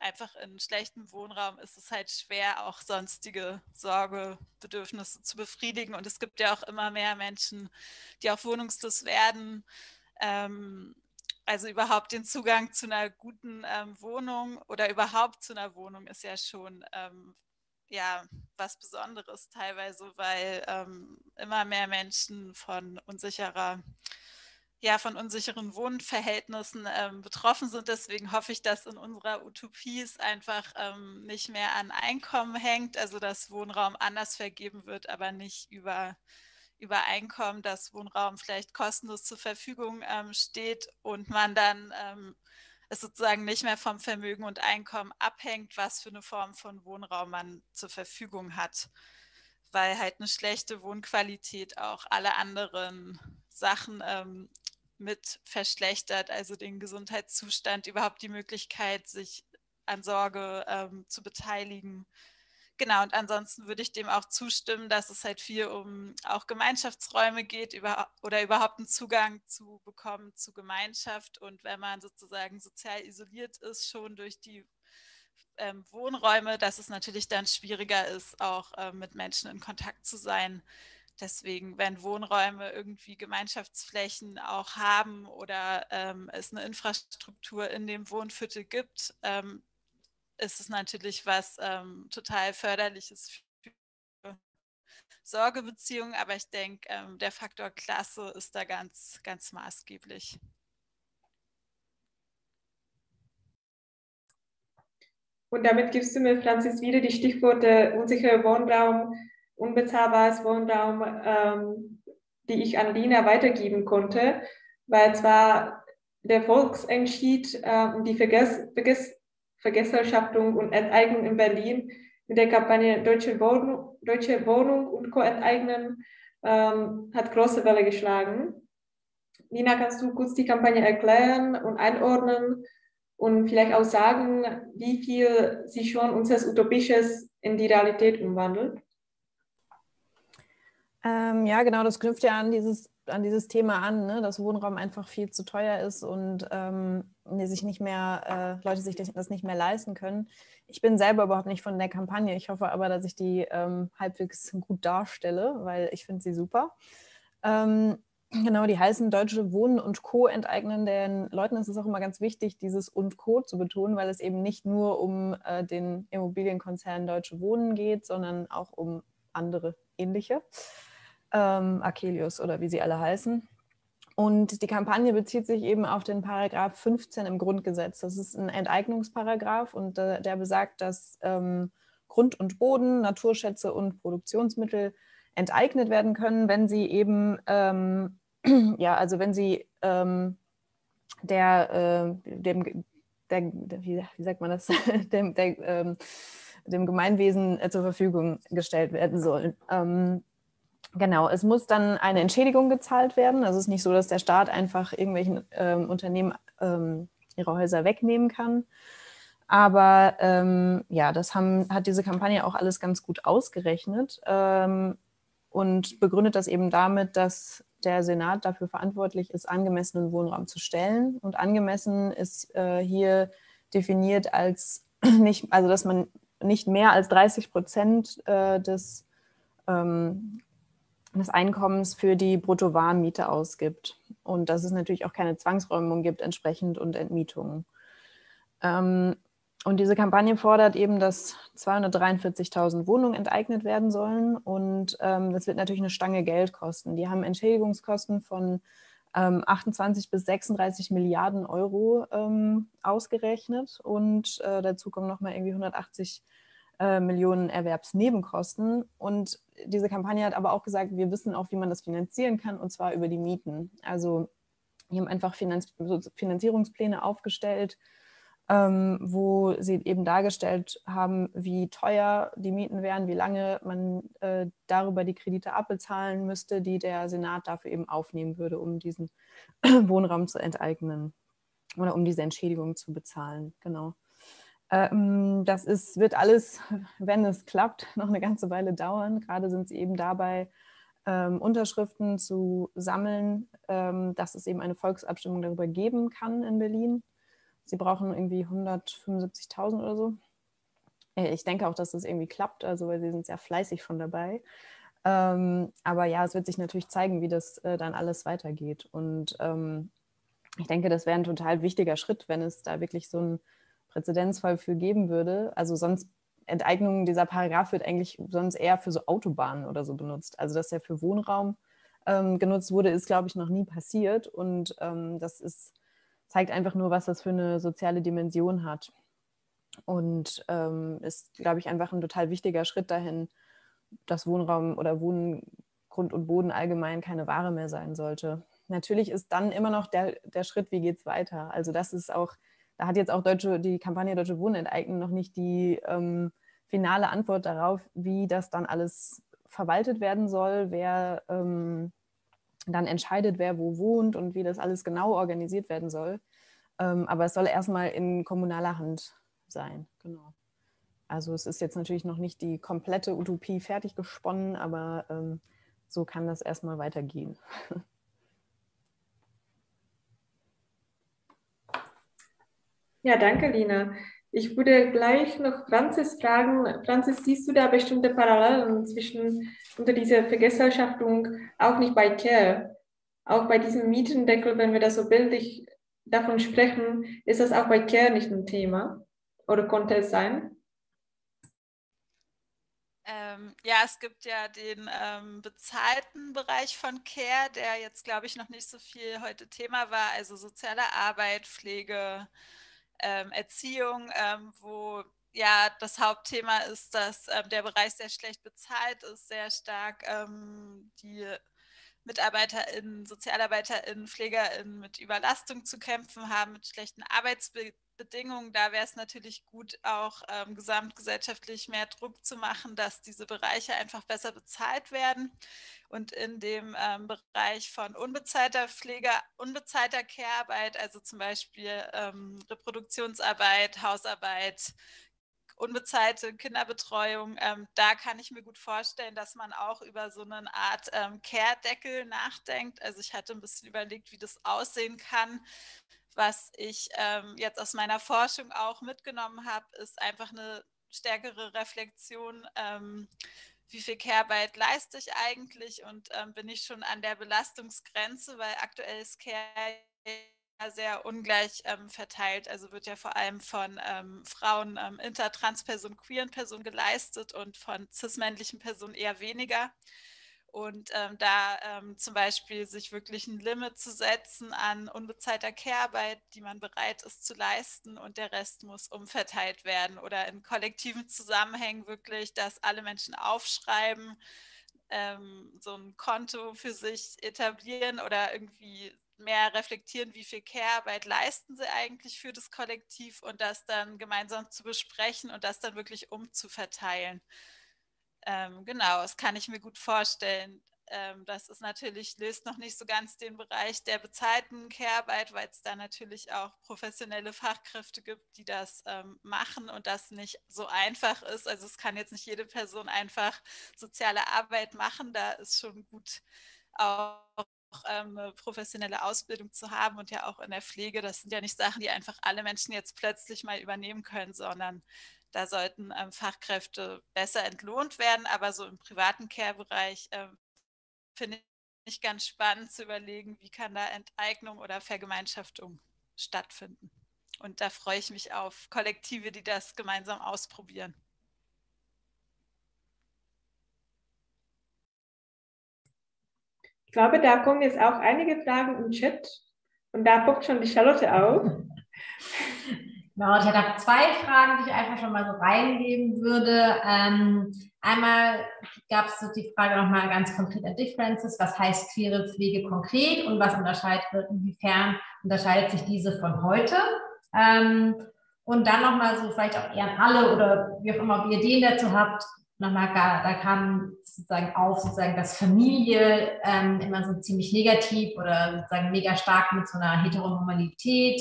einfach in schlechtem Wohnraum ist es halt schwer, auch sonstige Sorgebedürfnisse zu befriedigen. Und es gibt ja auch immer mehr Menschen, die auch wohnungslos werden, ähm, also überhaupt den Zugang zu einer guten ähm, Wohnung oder überhaupt zu einer Wohnung ist ja schon ähm, ja, was Besonderes teilweise, weil ähm, immer mehr Menschen von unsicherer, ja, von unsicheren Wohnverhältnissen ähm, betroffen sind. Deswegen hoffe ich, dass in unserer Utopie es einfach ähm, nicht mehr an Einkommen hängt, also dass Wohnraum anders vergeben wird, aber nicht über über Einkommen, dass Wohnraum vielleicht kostenlos zur Verfügung ähm, steht und man dann ähm, es sozusagen nicht mehr vom Vermögen und Einkommen abhängt, was für eine Form von Wohnraum man zur Verfügung hat, weil halt eine schlechte Wohnqualität auch alle anderen Sachen ähm, mit verschlechtert, also den Gesundheitszustand, überhaupt die Möglichkeit, sich an Sorge ähm, zu beteiligen. Genau, und ansonsten würde ich dem auch zustimmen, dass es halt viel um auch Gemeinschaftsräume geht über, oder überhaupt einen Zugang zu bekommen zu Gemeinschaft. Und wenn man sozusagen sozial isoliert ist, schon durch die ähm, Wohnräume, dass es natürlich dann schwieriger ist, auch äh, mit Menschen in Kontakt zu sein. Deswegen, wenn Wohnräume irgendwie Gemeinschaftsflächen auch haben oder ähm, es eine Infrastruktur in dem Wohnviertel gibt, ähm, ist es natürlich was ähm, total Förderliches für Sorgebeziehung, aber ich denke, ähm, der Faktor Klasse ist da ganz, ganz maßgeblich. Und damit gibst du mir, Franzis, wieder die Stichworte unsicherer Wohnraum, unbezahlbares Wohnraum, ähm, die ich an Lina weitergeben konnte, weil zwar der Volksentscheid äh, und die Verges Verges Vergessenschaftung und Enteignung in Berlin mit der Kampagne Deutsche Wohn Deutsche Wohnung und Co enteignen ähm, hat große Welle geschlagen. Lina, kannst du kurz die Kampagne erklären und einordnen und vielleicht auch sagen, wie viel sie schon unseres Utopisches in die Realität umwandelt? Ähm, ja, genau, das knüpft ja an dieses, an dieses Thema an, ne? Dass Wohnraum einfach viel zu teuer ist und ähm, sich nicht mehr, äh, Leute sich das nicht mehr leisten können. Ich bin selber überhaupt nicht von der Kampagne. Ich hoffe aber, dass ich die ähm, halbwegs gut darstelle, weil ich finde sie super. Ähm, Genau, die heißen Deutsche Wohnen und Co enteignen, denn Leuten ist es auch immer ganz wichtig, dieses und Co zu betonen, weil es eben nicht nur um äh, den Immobilienkonzern Deutsche Wohnen geht, sondern auch um andere ähnliche, ähm, Akelius oder wie sie alle heißen. Und die Kampagne bezieht sich eben auf den Paragraph fünfzehn im Grundgesetz. Das ist ein Enteignungsparagraph und äh, der besagt, dass ähm, Grund und Boden, Naturschätze und Produktionsmittel enteignet werden können, wenn sie eben, ähm, ja, also wenn sie ähm, der, äh, dem, der, wie sagt man das, dem, der, ähm, dem Gemeinwesen zur Verfügung gestellt werden sollen. Ähm, genau, es muss dann eine Entschädigung gezahlt werden. Also es ist nicht so, dass der Staat einfach irgendwelchen ähm, Unternehmen ähm, ihre Häuser wegnehmen kann. Aber ähm, ja, das haben, hat diese Kampagne auch alles ganz gut ausgerechnet. Ähm, Und begründet das eben damit, dass der Senat dafür verantwortlich ist, angemessenen Wohnraum zu stellen. Und angemessen ist äh, hier definiert als nicht, also dass man nicht mehr als dreißig Prozent äh, des, ähm, des Einkommens für die Bruttowarenmiete ausgibt. Und dass es natürlich auch keine Zwangsräumung gibt entsprechend und Entmietungen. Ähm, Und diese Kampagne fordert eben, dass zweihundertdreiundvierzigtausend Wohnungen enteignet werden sollen. Und ähm, das wird natürlich eine Stange Geld kosten. Die haben Entschädigungskosten von ähm, achtundzwanzig bis sechsunddreißig Milliarden Euro ähm, ausgerechnet. Und äh, dazu kommen nochmal irgendwie hundertachtzig äh, Millionen Erwerbsnebenkosten. Und diese Kampagne hat aber auch gesagt, wir wissen auch, wie man das finanzieren kann, und zwar über die Mieten. Also die haben einfach Finanz- Finanzierungspläne aufgestellt, Ähm, wo sie eben dargestellt haben, wie teuer die Mieten wären, wie lange man äh, darüber die Kredite abbezahlen müsste, die der Senat dafür eben aufnehmen würde, um diesen Wohnraum zu enteignen oder um diese Entschädigung zu bezahlen. Genau. Ähm, das ist, wird alles, wenn es klappt, noch eine ganze Weile dauern. Gerade sind sie eben dabei, Ähm, Unterschriften zu sammeln, ähm, dass es eben eine Volksabstimmung darüber geben kann in Berlin. Sie brauchen irgendwie hundertfünfundsiebzigtausend oder so. Ich denke auch, dass das irgendwie klappt, also weil sie sind sehr fleißig schon dabei. Ähm, aber ja, es wird sich natürlich zeigen, wie das äh, dann alles weitergeht. Und ähm, ich denke, das wäre ein total wichtiger Schritt, wenn es da wirklich so einen Präzedenzfall für geben würde. Also sonst, Enteignung dieser Paragraph wird eigentlich sonst eher für so Autobahnen oder so benutzt. Also dass der für Wohnraum ähm, genutzt wurde, ist, glaube ich, noch nie passiert. Und ähm, das ist... zeigt einfach nur, was das für eine soziale Dimension hat. Und ähm, ist, glaube ich, einfach ein total wichtiger Schritt dahin, dass Wohnraum oder Wohnen, Grund und Boden allgemein keine Ware mehr sein sollte. Natürlich ist dann immer noch der, der Schritt, wie geht es weiter? Also das ist auch, da hat jetzt auch Deutsche, die Kampagne Deutsche Wohnen enteignen noch nicht die ähm, finale Antwort darauf, wie das dann alles verwaltet werden soll, wer... Ähm, dann entscheidet, wer wo wohnt und wie das alles genau organisiert werden soll. Ähm, aber es soll erstmal in kommunaler Hand sein. Genau. Also es ist jetzt natürlich noch nicht die komplette Utopie fertig gesponnen, aber ähm, so kann das erstmal weitergehen. Ja, danke, Lina. Ich würde gleich noch Franzis fragen. Franzis, siehst du da bestimmte Parallelen zwischen unter dieser Vergesellschaftung, auch nicht bei Care, auch bei diesem Mietendeckel, wenn wir da so bildlich davon sprechen, ist das auch bei Care nicht ein Thema oder konnte es sein? Ähm. Ähm, ja, es gibt ja den ähm, bezahlten Bereich von Care, der jetzt, glaube ich, noch nicht so viel heute Thema war, also soziale Arbeit, Pflege, ähm, Erziehung, ähm, wo ja das Hauptthema ist, dass ähm, der Bereich sehr schlecht bezahlt ist, sehr stark ähm, die MitarbeiterInnen, SozialarbeiterInnen, PflegerInnen mit Überlastung zu kämpfen haben, mit schlechten Arbeitsbedingungen. Da wäre es natürlich gut, auch ähm, gesamtgesellschaftlich mehr Druck zu machen, dass diese Bereiche einfach besser bezahlt werden. Und in dem ähm, Bereich von unbezahlter Pflege, unbezahlter Care-Arbeit, also zum Beispiel ähm, Reproduktionsarbeit, Hausarbeit, unbezahlte Kinderbetreuung, ähm, da kann ich mir gut vorstellen, dass man auch über so eine Art ähm, Care-Deckel nachdenkt. Also ich hatte ein bisschen überlegt, wie das aussehen kann. Was ich ähm, jetzt aus meiner Forschung auch mitgenommen habe, ist einfach eine stärkere Reflexion, ähm, wie viel Care-Arbeit leiste ich eigentlich und ähm, bin ich schon an der Belastungsgrenze, weil aktuell ist Care sehr ungleich ähm, verteilt, also wird ja vor allem von ähm, Frauen, ähm, inter-, transpersonen, queeren Personen geleistet und von cis-männlichen Personen eher weniger. Und ähm, da ähm, zum Beispiel sich wirklich ein Limit zu setzen an unbezahlter Care-Arbeit, die man bereit ist zu leisten, und der Rest muss umverteilt werden oder in kollektiven Zusammenhängen wirklich, dass alle Menschen aufschreiben, ähm, so ein Konto für sich etablieren oder irgendwie mehr reflektieren, wie viel Care-Arbeit leisten sie eigentlich für das Kollektiv und das dann gemeinsam zu besprechen und das dann wirklich umzuverteilen. Ähm, genau, das kann ich mir gut vorstellen. Ähm, das ist natürlich, löst noch nicht so ganz den Bereich der bezahlten Care-Arbeit, weil es da natürlich auch professionelle Fachkräfte gibt, die das ähm, machen und das nicht so einfach ist. Also es kann jetzt nicht jede Person einfach soziale Arbeit machen, da ist schon gut auch eine professionelle Ausbildung zu haben und ja auch in der Pflege. Das sind ja nicht Sachen, die einfach alle Menschen jetzt plötzlich mal übernehmen können, sondern da sollten ähm, Fachkräfte besser entlohnt werden. Aber so im privaten Care-Bereich äh, finde ich ganz spannend zu überlegen, wie kann da Enteignung oder Vergemeinschaftung stattfinden. Und da freue ich mich auf Kollektive, die das gemeinsam ausprobieren. Ich glaube, da kommen jetzt auch einige Fragen im Chat und da guckt schon die Charlotte auf. Genau, ich habe zwei Fragen, die ich einfach schon mal so reingeben würde. Ähm, einmal gab es so die Frage nochmal ganz konkret an dich, Franzis, was heißt queere Pflege konkret und was unterscheidet, inwiefern unterscheidet sich diese von heute? Ähm, und dann nochmal so vielleicht auch eher an alle oder wie auch immer, ob ihr den dazu habt. Nochmal, da kam sozusagen auf, sozusagen, dass Familie ähm, immer so ziemlich negativ oder sozusagen mega stark mit so einer Heteronormalität,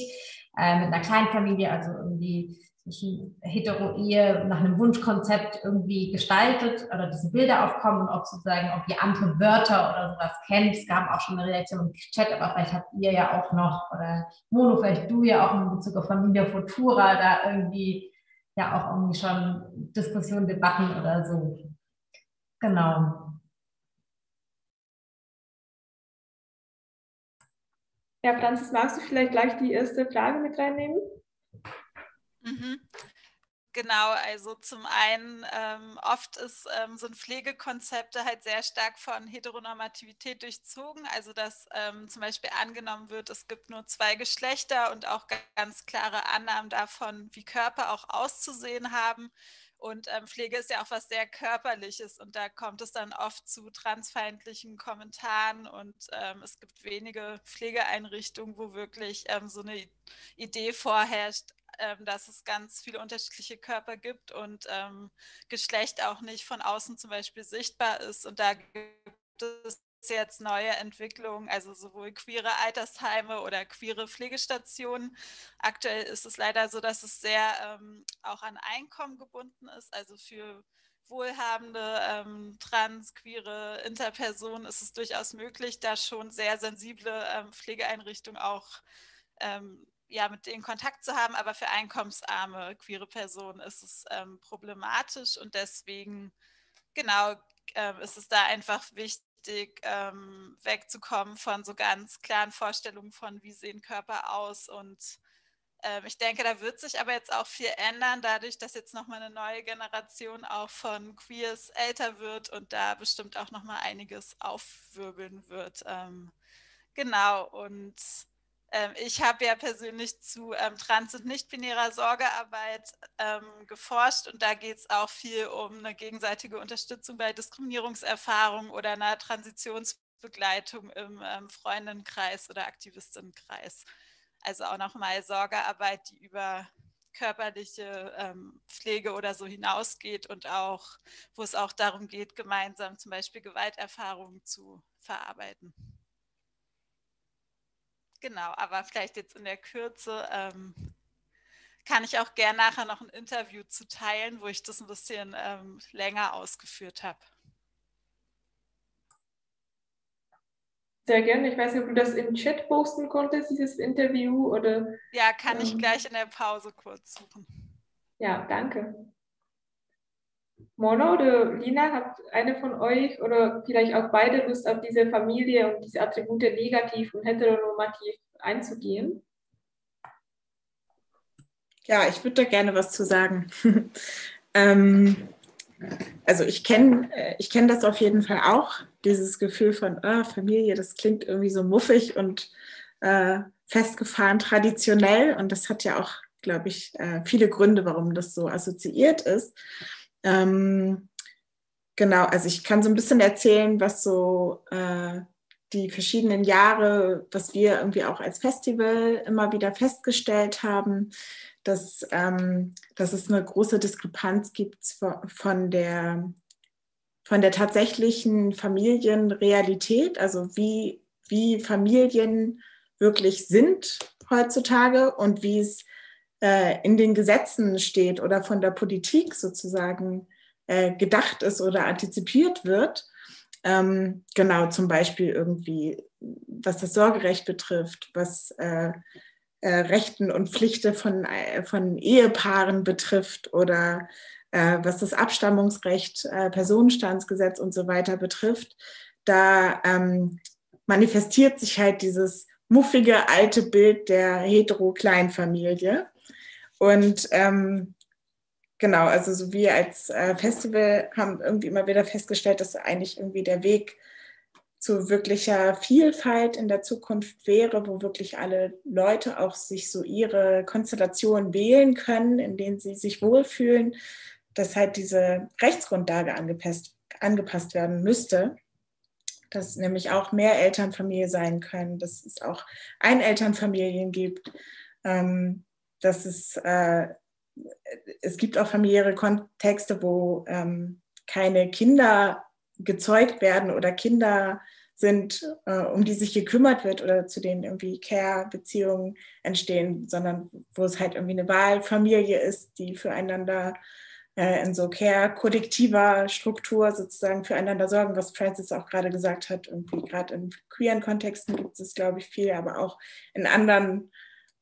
äh, mit einer Kleinfamilie, also irgendwie zwischen Hetero-Ehe nach einem Wunschkonzept irgendwie gestaltet oder diese Bilder aufkommen und ob sozusagen, ob ihr andere Wörter oder sowas kennt. Es gab auch schon eine Reaktion im Chat, aber vielleicht habt ihr ja auch noch, oder Mono, vielleicht du ja auch in Bezug auf Familia Futura da irgendwie ja auch irgendwie schon Diskussionen, Debatten oder so. Genau. Ja, Franzis, magst du vielleicht gleich die erste Frage mit reinnehmen? Mhm. Genau, also zum einen, ähm, oft ist, ähm, sind Pflegekonzepte halt sehr stark von Heteronormativität durchzogen, also dass ähm, zum Beispiel angenommen wird, es gibt nur zwei Geschlechter und auch ganz klare Annahmen davon, wie Körper auch auszusehen haben. Und ähm, Pflege ist ja auch was sehr Körperliches und da kommt es dann oft zu transfeindlichen Kommentaren und ähm, es gibt wenige Pflegeeinrichtungen, wo wirklich ähm, so eine Idee vorherrscht, ähm, dass es ganz viele unterschiedliche Körper gibt und ähm, Geschlecht auch nicht von außen zum Beispiel sichtbar ist. Und da gibt es jetzt neue Entwicklungen, also sowohl queere Altersheime oder queere Pflegestationen. Aktuell ist es leider so, dass es sehr ähm, auch an Einkommen gebunden ist, also für wohlhabende, ähm, trans, queere Interpersonen ist es durchaus möglich, da schon sehr sensible ähm, Pflegeeinrichtungen auch ähm, ja, mit denen Kontakt zu haben, aber für einkommensarme queere Personen ist es ähm, problematisch und deswegen, genau, äh, ist es da einfach wichtig, wegzukommen von so ganz klaren Vorstellungen von, wie sehen Körper aus und Ich denke, da wird sich aber jetzt auch viel ändern, dadurch, dass jetzt nochmal eine neue Generation auch von Queers älter wird und da bestimmt auch nochmal einiges aufwirbeln wird. Genau, und ich habe ja persönlich zu ähm, trans- und nicht-binärer Sorgearbeit ähm, geforscht und da geht es auch viel um eine gegenseitige Unterstützung bei Diskriminierungserfahrungen oder einer Transitionsbegleitung im ähm, Freundinnenkreis oder Aktivistinnenkreis. Also auch nochmal Sorgearbeit, die über körperliche ähm, Pflege oder so hinausgeht und auch, wo es auch darum geht, gemeinsam zum Beispiel Gewalterfahrungen zu verarbeiten. Genau, aber vielleicht jetzt in der Kürze ähm, kann ich auch gerne nachher noch ein Interview zu teilen, wo ich das ein bisschen ähm, länger ausgeführt habe. Sehr gerne. Ich weiß nicht, ob du das im Chat posten konntest, dieses Interview, oder? Ja, kann ähm, ich gleich in der Pause kurz suchen. Ja, danke. Mono oder Lina, habt eine von euch oder vielleicht auch beide Lust, auf diese Familie und diese Attribute negativ und heteronormativ einzugehen? Ja, ich würde da gerne was zu sagen. ähm, also ich kenne ich kenne das auf jeden Fall auch, dieses Gefühl von oh, Familie, das klingt irgendwie so muffig und äh, festgefahren traditionell und das hat ja auch, glaube ich, äh, viele Gründe, warum das so assoziiert ist. Genau, also ich kann so ein bisschen erzählen, was so äh, die verschiedenen Jahre, was wir irgendwie auch als Festival immer wieder festgestellt haben, dass, ähm, dass es eine große Diskrepanz gibt von der, von der tatsächlichen Familienrealität, also wie, wie Familien wirklich sind heutzutage und wie es in den Gesetzen steht oder von der Politik sozusagen äh, gedacht ist oder antizipiert wird. Ähm, genau, zum Beispiel irgendwie, was das Sorgerecht betrifft, was äh, äh, Rechten und Pflichten von, äh, von Ehepaaren betrifft oder äh, was das Abstammungsrecht, äh, Personenstandsgesetz und so weiter betrifft. Da ähm, manifestiert sich halt dieses muffige alte Bild der hetero-Kleinfamilie. Und ähm, genau, also so wir als äh, Festival haben irgendwie immer wieder festgestellt, dass eigentlich irgendwie der Weg zu wirklicher Vielfalt in der Zukunft wäre, wo wirklich alle Leute auch sich so ihre Konstellation wählen können, in denen sie sich wohlfühlen, dass halt diese Rechtsgrundlage angepasst, angepasst werden müsste, dass nämlich auch mehr Elternfamilien sein können, dass es auch Einelternfamilien gibt, ähm, dass es, äh, es gibt auch familiäre Kontexte, wo ähm, keine Kinder gezeugt werden oder Kinder sind, äh, um die sich gekümmert wird oder zu denen irgendwie Care-Beziehungen entstehen, sondern wo es halt irgendwie eine Wahlfamilie ist, die füreinander äh, in so Care-kollektiver Struktur sozusagen füreinander sorgen, was Franzis auch gerade gesagt hat. Irgendwie gerade in queeren Kontexten gibt es, glaube ich, viel, aber auch in anderen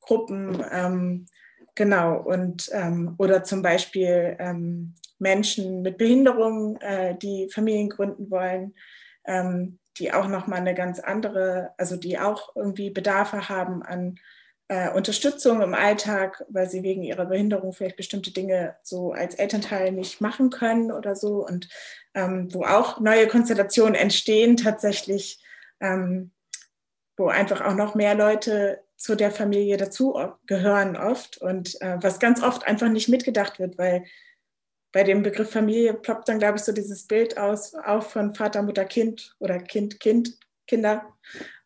Gruppen, ähm, genau, und ähm, oder zum Beispiel ähm, Menschen mit Behinderungen, äh, die Familien gründen wollen, ähm, die auch nochmal eine ganz andere, also die auch irgendwie Bedarfe haben an äh, Unterstützung im Alltag, weil sie wegen ihrer Behinderung vielleicht bestimmte Dinge so als Elternteil nicht machen können oder so und ähm, wo auch neue Konstellationen entstehen tatsächlich, ähm, wo einfach auch noch mehr Leute zu der Familie dazu gehören oft und äh, was ganz oft einfach nicht mitgedacht wird, weil bei dem Begriff Familie ploppt dann, glaube ich, so dieses Bild aus, auch von Vater, Mutter, Kind oder Kind, Kind, Kinder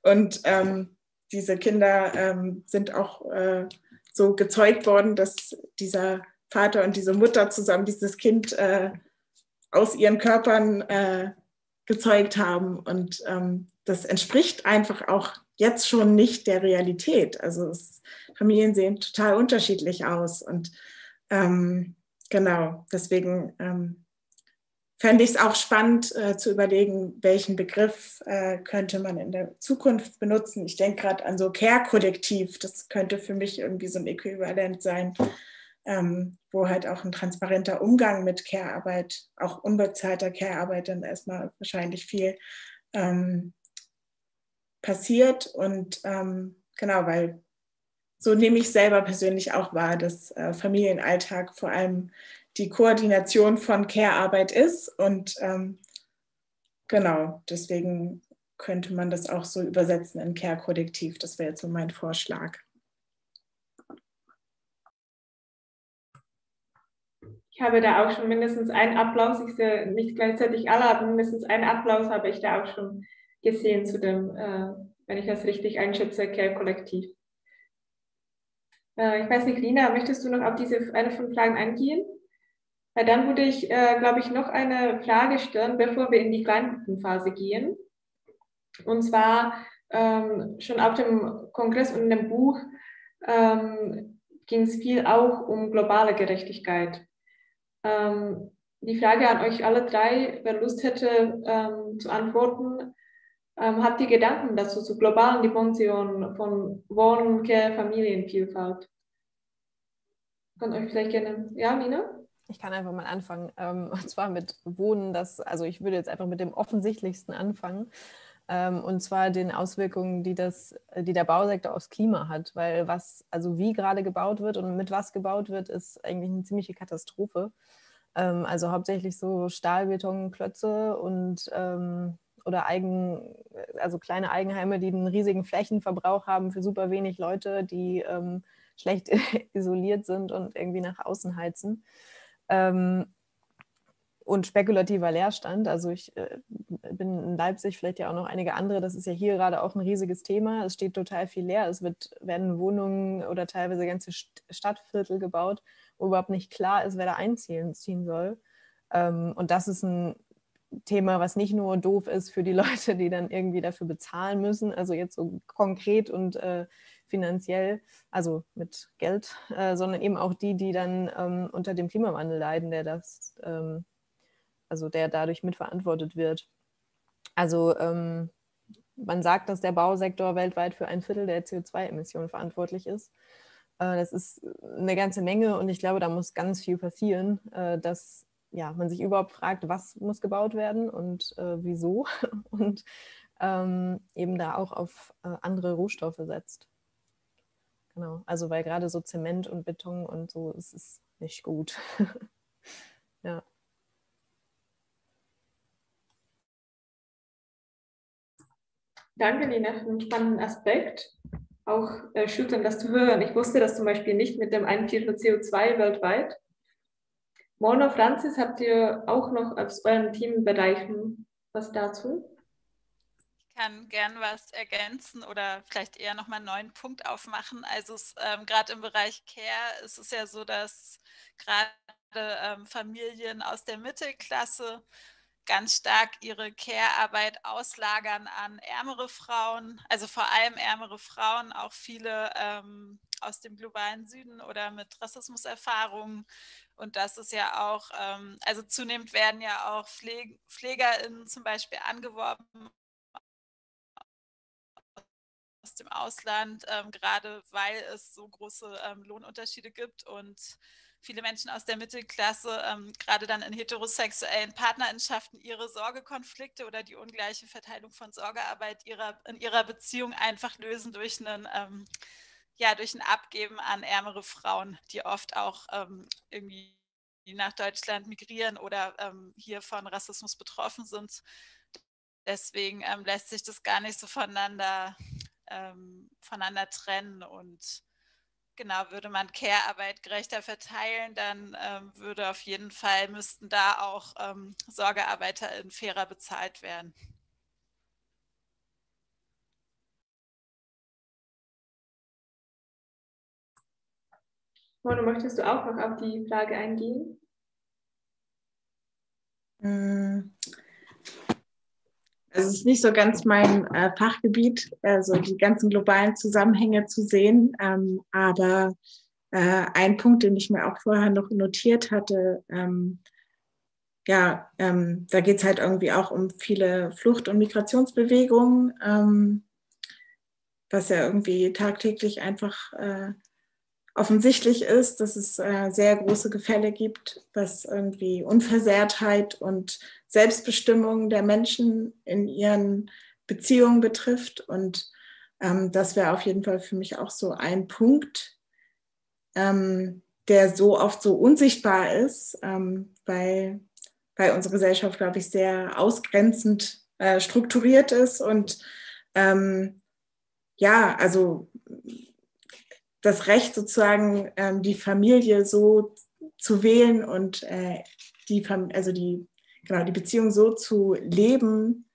und ähm, diese Kinder ähm, sind auch äh, so gezeugt worden, dass dieser Vater und diese Mutter zusammen dieses Kind äh, aus ihren Körpern äh, gezeugt haben und ähm, das entspricht einfach auch jetzt schon nicht der Realität. Also es, Familien sehen total unterschiedlich aus. Und ähm, genau, deswegen ähm, fände ich es auch spannend äh, zu überlegen, welchen Begriff äh, könnte man in der Zukunft benutzen. Ich denke gerade an so Care-Kollektiv. Das könnte für mich irgendwie so ein Äquivalent sein, ähm, wo halt auch ein transparenter Umgang mit Care-Arbeit, auch unbezahlter Care-Arbeit dann erstmal wahrscheinlich viel ähm, passiert und ähm, genau, weil so nehme ich selber persönlich auch wahr, dass äh, Familienalltag vor allem die Koordination von Care-Arbeit ist. Und ähm, genau, deswegen könnte man das auch so übersetzen in Care-Kollektiv. Das wäre jetzt so mein Vorschlag. Ich habe da auch schon mindestens einen Applaus, ich sehe nicht gleichzeitig alle, aber mindestens einen Applaus habe ich da auch schon gesehen zu dem, äh, wenn ich das richtig einschätze, Care-Kollektiv. Äh, ich weiß nicht, Lina, möchtest du noch auf diese eine von Fragen eingehen? Weil dann würde ich, äh, glaube ich, noch eine Frage stellen, bevor wir in die Kleingruppenphase gehen. Und zwar ähm, schon auf dem Kongress und in dem Buch ähm, ging es viel auch um globale Gerechtigkeit. Ähm, die Frage an euch alle drei, wer Lust hätte ähm, zu antworten, ähm, habt ihr Gedanken dazu, zu globalen Dimensionen von Wohnen, Care, Familienvielfalt? Könnt ihr euch vielleicht gerne, ja, Lina? Ich kann einfach mal anfangen, und zwar mit Wohnen. Das, also ich würde jetzt einfach mit dem offensichtlichsten anfangen, und zwar den Auswirkungen, die, das, die der Bausektor aufs Klima hat, weil was, also wie gerade gebaut wird und mit was gebaut wird, ist eigentlich eine ziemliche Katastrophe. Also hauptsächlich so Stahlbetonklötze und oder Eigen, also kleine Eigenheime, die einen riesigen Flächenverbrauch haben für super wenig Leute, die schlecht isoliert sind und irgendwie nach außen heizen. Ähm, und spekulativer Leerstand, also ich äh, bin in Leipzig, vielleicht ja auch noch einige andere, das ist ja hier gerade auch ein riesiges Thema, es steht total viel leer, es wird, werden Wohnungen oder teilweise ganze St- Stadtviertel gebaut, wo überhaupt nicht klar ist, wer da einziehen ziehen soll, ähm, und das ist ein Thema, was nicht nur doof ist für die Leute, die dann irgendwie dafür bezahlen müssen, also jetzt so konkret und äh, finanziell, also mit Geld, äh, sondern eben auch die, die dann ähm, unter dem Klimawandel leiden, der das, ähm, also der dadurch mitverantwortet wird. Also ähm, man sagt, dass der Bausektor weltweit für ein Viertel der C O zwei Emissionen verantwortlich ist. Äh, das ist eine ganze Menge und ich glaube, da muss ganz viel passieren, äh, dass ja, man sich überhaupt fragt, was muss gebaut werden und äh, wieso und ähm, eben da auch auf äh, andere Rohstoffe setzt. Genau, also weil gerade so Zement und Beton und so, es ist nicht gut. Ja. Danke, Lina, für einen spannenden Aspekt. Auch äh, schütteln, das zu hören. Ich wusste das zum Beispiel nicht mit dem ein Viertel C O zwei weltweit. Mono, Franzis, habt ihr auch noch aus euren Themenbereichen was dazu? Kann gern was ergänzen oder vielleicht eher nochmal einen neuen Punkt aufmachen. Also ähm, gerade im Bereich Care ist es ja so, dass gerade ähm, Familien aus der Mittelklasse ganz stark ihre Care-Arbeit auslagern an ärmere Frauen, also vor allem ärmere Frauen, auch viele ähm, aus dem globalen Süden oder mit Rassismuserfahrungen. Und das ist ja auch, ähm, also zunehmend werden ja auch Pfleg- PflegerInnen zum Beispiel angeworben aus dem Ausland, ähm, gerade weil es so große ähm, Lohnunterschiede gibt und viele Menschen aus der Mittelklasse ähm, gerade dann in heterosexuellen Partnerschaften ihre Sorgekonflikte oder die ungleiche Verteilung von Sorgearbeit ihrer, in ihrer Beziehung einfach lösen durch, einen, ähm, ja, durch ein Abgeben an ärmere Frauen, die oft auch ähm, irgendwie nach Deutschland migrieren oder ähm, hier von Rassismus betroffen sind. Deswegen ähm, lässt sich das gar nicht so voneinander Ähm, voneinander trennen und genau, würde man Care-Arbeit gerechter verteilen, dann ähm, würde auf jeden Fall, müssten da auch ähm, SorgearbeiterInnen fairer bezahlt werden. Mono, möchtest du auch noch auf die Frage eingehen? Mm. Also es ist nicht so ganz mein äh, Fachgebiet, also die ganzen globalen Zusammenhänge zu sehen. Ähm, aber äh, ein Punkt, den ich mir auch vorher noch notiert hatte, ähm, ja, ähm, da geht es halt irgendwie auch um viele Flucht- und Migrationsbewegungen, ähm, was ja irgendwie tagtäglich einfach äh, offensichtlich ist, dass es äh, sehr große Gefälle gibt, was irgendwie Unversehrtheit und Selbstbestimmung der Menschen in ihren Beziehungen betrifft. Und Ähm, das wäre auf jeden Fall für mich auch so ein Punkt, ähm, der so oft so unsichtbar ist, ähm, weil, weil unsere Gesellschaft, glaube ich, sehr ausgrenzend äh, strukturiert ist. Und ähm, ja, also das Recht sozusagen, ähm, die Familie so zu wählen und äh, die, also die, genau, die Beziehung so zu leben,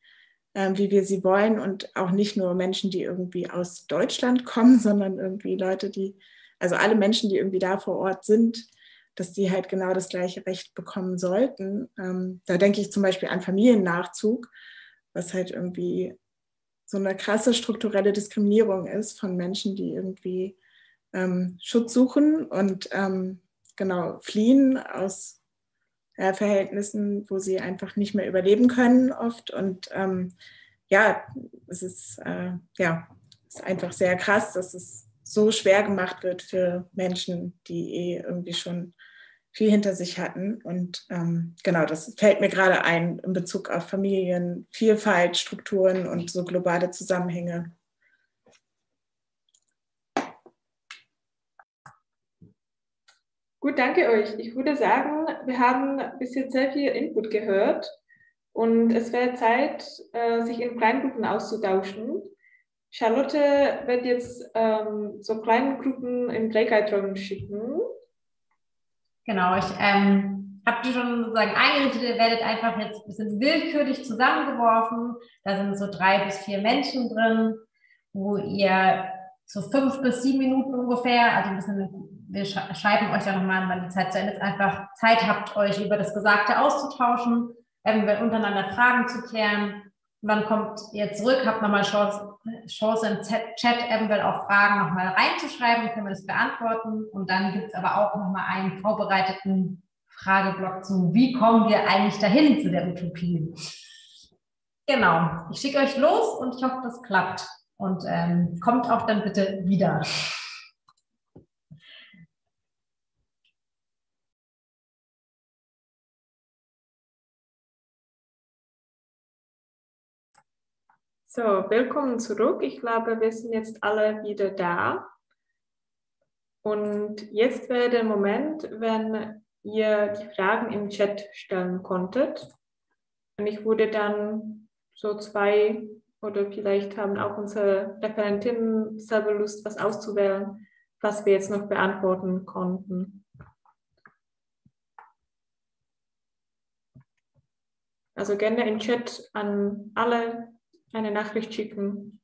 äh, wie wir sie wollen, und auch nicht nur Menschen, die irgendwie aus Deutschland kommen, sondern irgendwie Leute, die, also alle Menschen, die irgendwie da vor Ort sind, dass die halt genau das gleiche Recht bekommen sollten. Ähm, da denke ich zum Beispiel an Familiennachzug, was halt irgendwie so eine krasse strukturelle Diskriminierung ist von Menschen, die irgendwie ähm, Schutz suchen und ähm, genau fliehen aus äh, Verhältnissen, wo sie einfach nicht mehr überleben können oft. Und ähm, ja, es ist, äh, ja, ist einfach sehr krass, dass es so schwer gemacht wird für Menschen, die eh irgendwie schon viel hinter sich hatten. Und ähm, genau, das fällt mir gerade ein in Bezug auf Familien, Vielfalt, Strukturen und so globale Zusammenhänge. Gut, danke euch. Ich würde sagen, wir haben bis jetzt sehr viel Input gehört und es wäre Zeit, sich in Kleingruppen auszutauschen. Charlotte wird jetzt ähm, so Kleingruppen in Breakout-Räumen schicken. Genau, ich ähm, habe die schon sozusagen eingerichtet. Ihr werdet einfach jetzt ein bisschen willkürlich zusammengeworfen. Da sind so drei bis vier Menschen drin, wo ihr so fünf bis sieben Minuten ungefähr, also ein bisschen... Wir schreiben euch ja nochmal, wann die Zeit zu Ende ist, einfach Zeit habt, euch über das Gesagte auszutauschen, ähm, untereinander Fragen zu klären. Und dann kommt ihr zurück, habt nochmal Chance, Chance im Chat, eventuell auch Fragen nochmal reinzuschreiben, können wir das beantworten. Und dann gibt es aber auch nochmal einen vorbereiteten Frageblock zu, wie kommen wir eigentlich dahin zu der Utopie. Genau, ich schicke euch los und ich hoffe, das klappt. Und ähm, kommt auch dann bitte wieder. So, willkommen zurück. Ich glaube, wir sind jetzt alle wieder da. Und jetzt wäre der Moment, wenn ihr die Fragen im Chat stellen konntet. Und ich würde dann so zwei, oder vielleicht haben auch unsere Referentinnen selber Lust, was auszuwählen, was wir jetzt noch beantworten konnten. Also gerne im Chat an alle eine Nachricht schicken.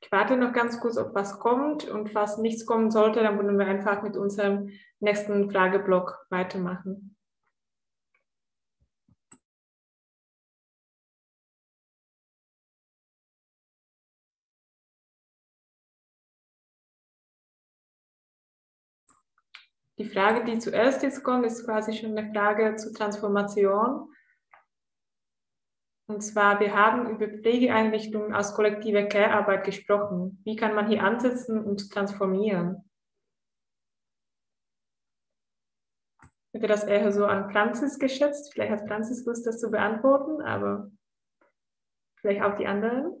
Ich warte noch ganz kurz, ob was kommt, und falls nichts kommen sollte, dann würden wir einfach mit unserem nächsten Frageblock weitermachen. Die Frage, die zuerst jetzt kommt, ist quasi schon eine Frage zur Transformation. Und zwar, wir haben über Pflegeeinrichtungen als kollektive Care-Arbeit gesprochen. Wie kann man hier ansetzen und transformieren? Ich hätte das eher so an Franzis geschätzt. Vielleicht hat Franzis Lust, das zu beantworten, aber vielleicht auch die anderen.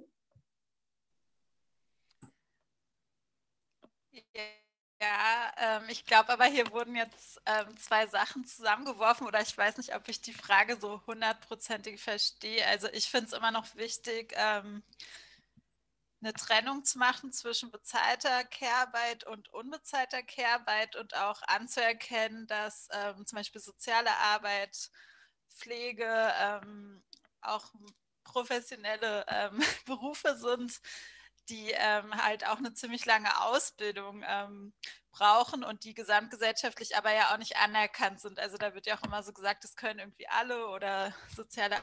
Ja, ähm, ich glaube aber, hier wurden jetzt ähm, zwei Sachen zusammengeworfen, oder ich weiß nicht, ob ich die Frage so hundertprozentig verstehe. Also ich finde es immer noch wichtig, ähm, eine Trennung zu machen zwischen bezahlter Care-Arbeit und unbezahlter Care-Arbeit und auch anzuerkennen, dass ähm, zum Beispiel soziale Arbeit, Pflege ähm, auch professionelle ähm, Berufe sind, die ähm, halt auch eine ziemlich lange Ausbildung ähm, brauchen und die gesamtgesellschaftlich aber ja auch nicht anerkannt sind. Also da wird ja auch immer so gesagt, das können irgendwie alle, oder soziale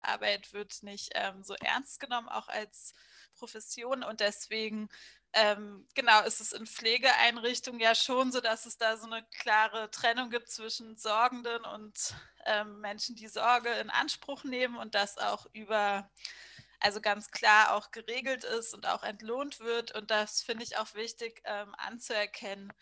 Arbeit wird nicht ähm, so ernst genommen, auch als Profession. Und deswegen Ähm, genau, ist es in Pflegeeinrichtungen ja schon so, dass es da so eine klare Trennung gibt zwischen Sorgenden und ähm, Menschen, die Sorge in Anspruch nehmen und das auch über, also ganz klar auch geregelt ist und auch entlohnt wird. Und das finde ich auch wichtig ähm, anzuerkennen.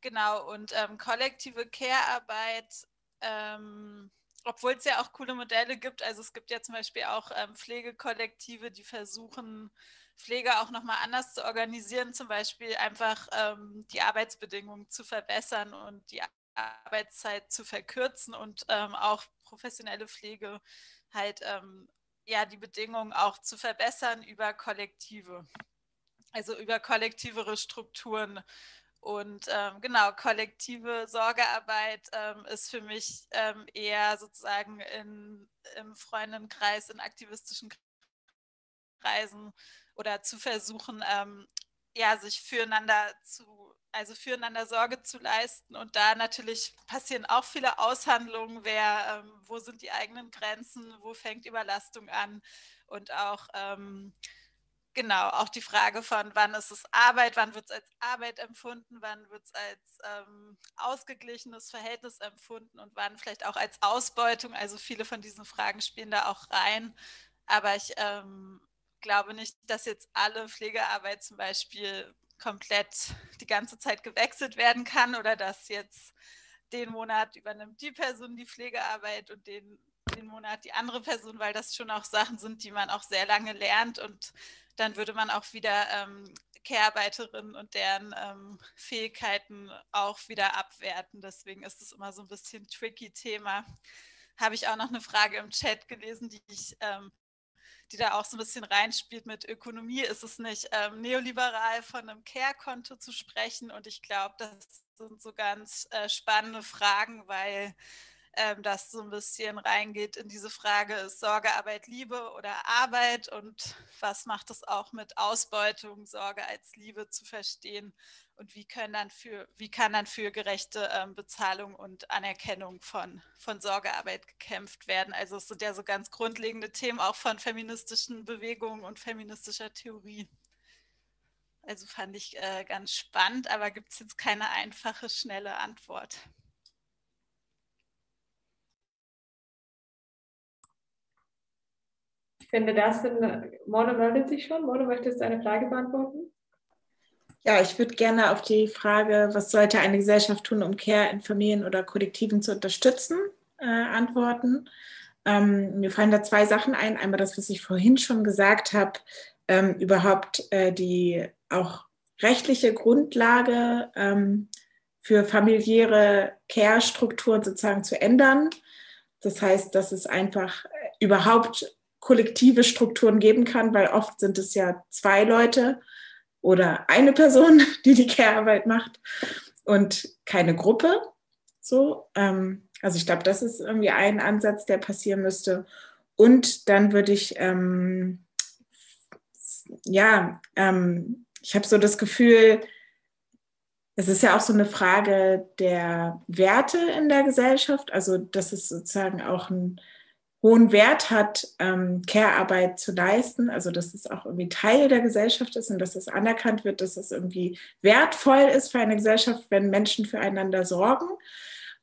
Genau, und ähm, kollektive Care-Arbeit, ähm, obwohl es ja auch coole Modelle gibt. Also es gibt ja zum Beispiel auch ähm, Pflegekollektive, die versuchen, Pflege auch nochmal anders zu organisieren, zum Beispiel einfach ähm, die Arbeitsbedingungen zu verbessern und die Arbeitszeit zu verkürzen und ähm, auch professionelle Pflege halt, ähm, ja, die Bedingungen auch zu verbessern über Kollektive, also über kollektivere Strukturen. Und ähm, genau, kollektive Sorgearbeit ähm, ist für mich ähm, eher sozusagen in, im Freundinnenkreis, in aktivistischen Kreisen oder zu versuchen, ähm, ja, sich füreinander zu, also füreinander Sorge zu leisten. Und da natürlich passieren auch viele Aushandlungen, wer, ähm, wo sind die eigenen Grenzen, wo fängt Überlastung an und auch, ähm, genau, auch die Frage von, wann ist es Arbeit, wann wird es als Arbeit empfunden, wann wird es als ähm, ausgeglichenes Verhältnis empfunden und wann vielleicht auch als Ausbeutung. Also viele von diesen Fragen spielen da auch rein, aber ich ähm, glaube nicht, dass jetzt alle Pflegearbeit zum Beispiel komplett die ganze Zeit gewechselt werden kann oder dass jetzt den Monat übernimmt die Person die Pflegearbeit und den, den Monat die andere Person, weil das schon auch Sachen sind, die man auch sehr lange lernt und dann würde man auch wieder ähm, Care-Arbeiterinnen und deren ähm, Fähigkeiten auch wieder abwerten. Deswegen ist es immer so ein bisschen ein tricky Thema. Habe ich auch noch eine Frage im Chat gelesen, die ich ähm, die da auch so ein bisschen reinspielt mit Ökonomie, ist es nicht ähm, neoliberal von einem Care-Konto zu sprechen. Und ich glaube, das sind so ganz äh, spannende Fragen, weil ähm, das so ein bisschen reingeht in diese Frage, ist Sorgearbeit Liebe oder Arbeit? Und was macht es auch mit Ausbeutung, Sorge als Liebe zu verstehen? Und wie, können dann für, wie kann dann für gerechte ähm, Bezahlung und Anerkennung von, von Sorgearbeit gekämpft werden? Also es sind ja so ganz grundlegende Themen auch von feministischen Bewegungen und feministischer Theorie. Also fand ich äh, ganz spannend, aber gibt es jetzt keine einfache, schnelle Antwort. Ich finde, das sind, Mono meldet sich schon. Mono, möchtest du eine Frage beantworten? Ja, ich würde gerne auf die Frage, was sollte eine Gesellschaft tun, um Care in Familien oder Kollektiven zu unterstützen, äh, antworten. Ähm, mir fallen da zwei Sachen ein. Einmal das, was ich vorhin schon gesagt habe, ähm, überhaupt äh, die auch rechtliche Grundlage ähm, für familiäre Care-Strukturen sozusagen zu ändern. Das heißt, dass es einfach überhaupt kollektive Strukturen geben kann, weil oft sind es ja zwei Leute, oder eine Person, die die Care-Arbeit macht und keine Gruppe. So, ähm, also ich glaube, das ist irgendwie ein Ansatz, der passieren müsste. Und dann würde ich, ähm, ja, ähm, ich habe so das Gefühl, es ist ja auch so eine Frage der Werte in der Gesellschaft, also dass es sozusagen auch ein hohen Wert hat, ähm, Care-Arbeit zu leisten, also dass es auch irgendwie Teil der Gesellschaft ist und dass es anerkannt wird, dass es irgendwie wertvoll ist für eine Gesellschaft, wenn Menschen füreinander sorgen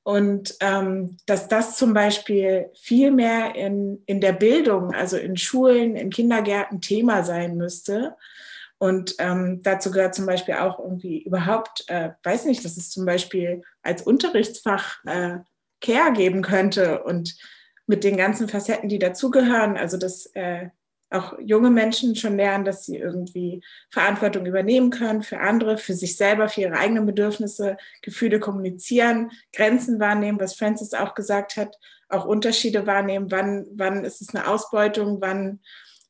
und ähm, dass das zum Beispiel viel mehr in, in der Bildung, also in Schulen, in Kindergärten Thema sein müsste. Und ähm, dazu gehört zum Beispiel auch irgendwie überhaupt, äh, weiß nicht, dass es zum Beispiel als Unterrichtsfach äh, Care geben könnte und mit den ganzen Facetten, die dazugehören, also dass äh, auch junge Menschen schon lernen, dass sie irgendwie Verantwortung übernehmen können für andere, für sich selber, für ihre eigenen Bedürfnisse, Gefühle kommunizieren, Grenzen wahrnehmen, was Franzis auch gesagt hat, auch Unterschiede wahrnehmen, wann, wann ist es eine Ausbeutung, wann,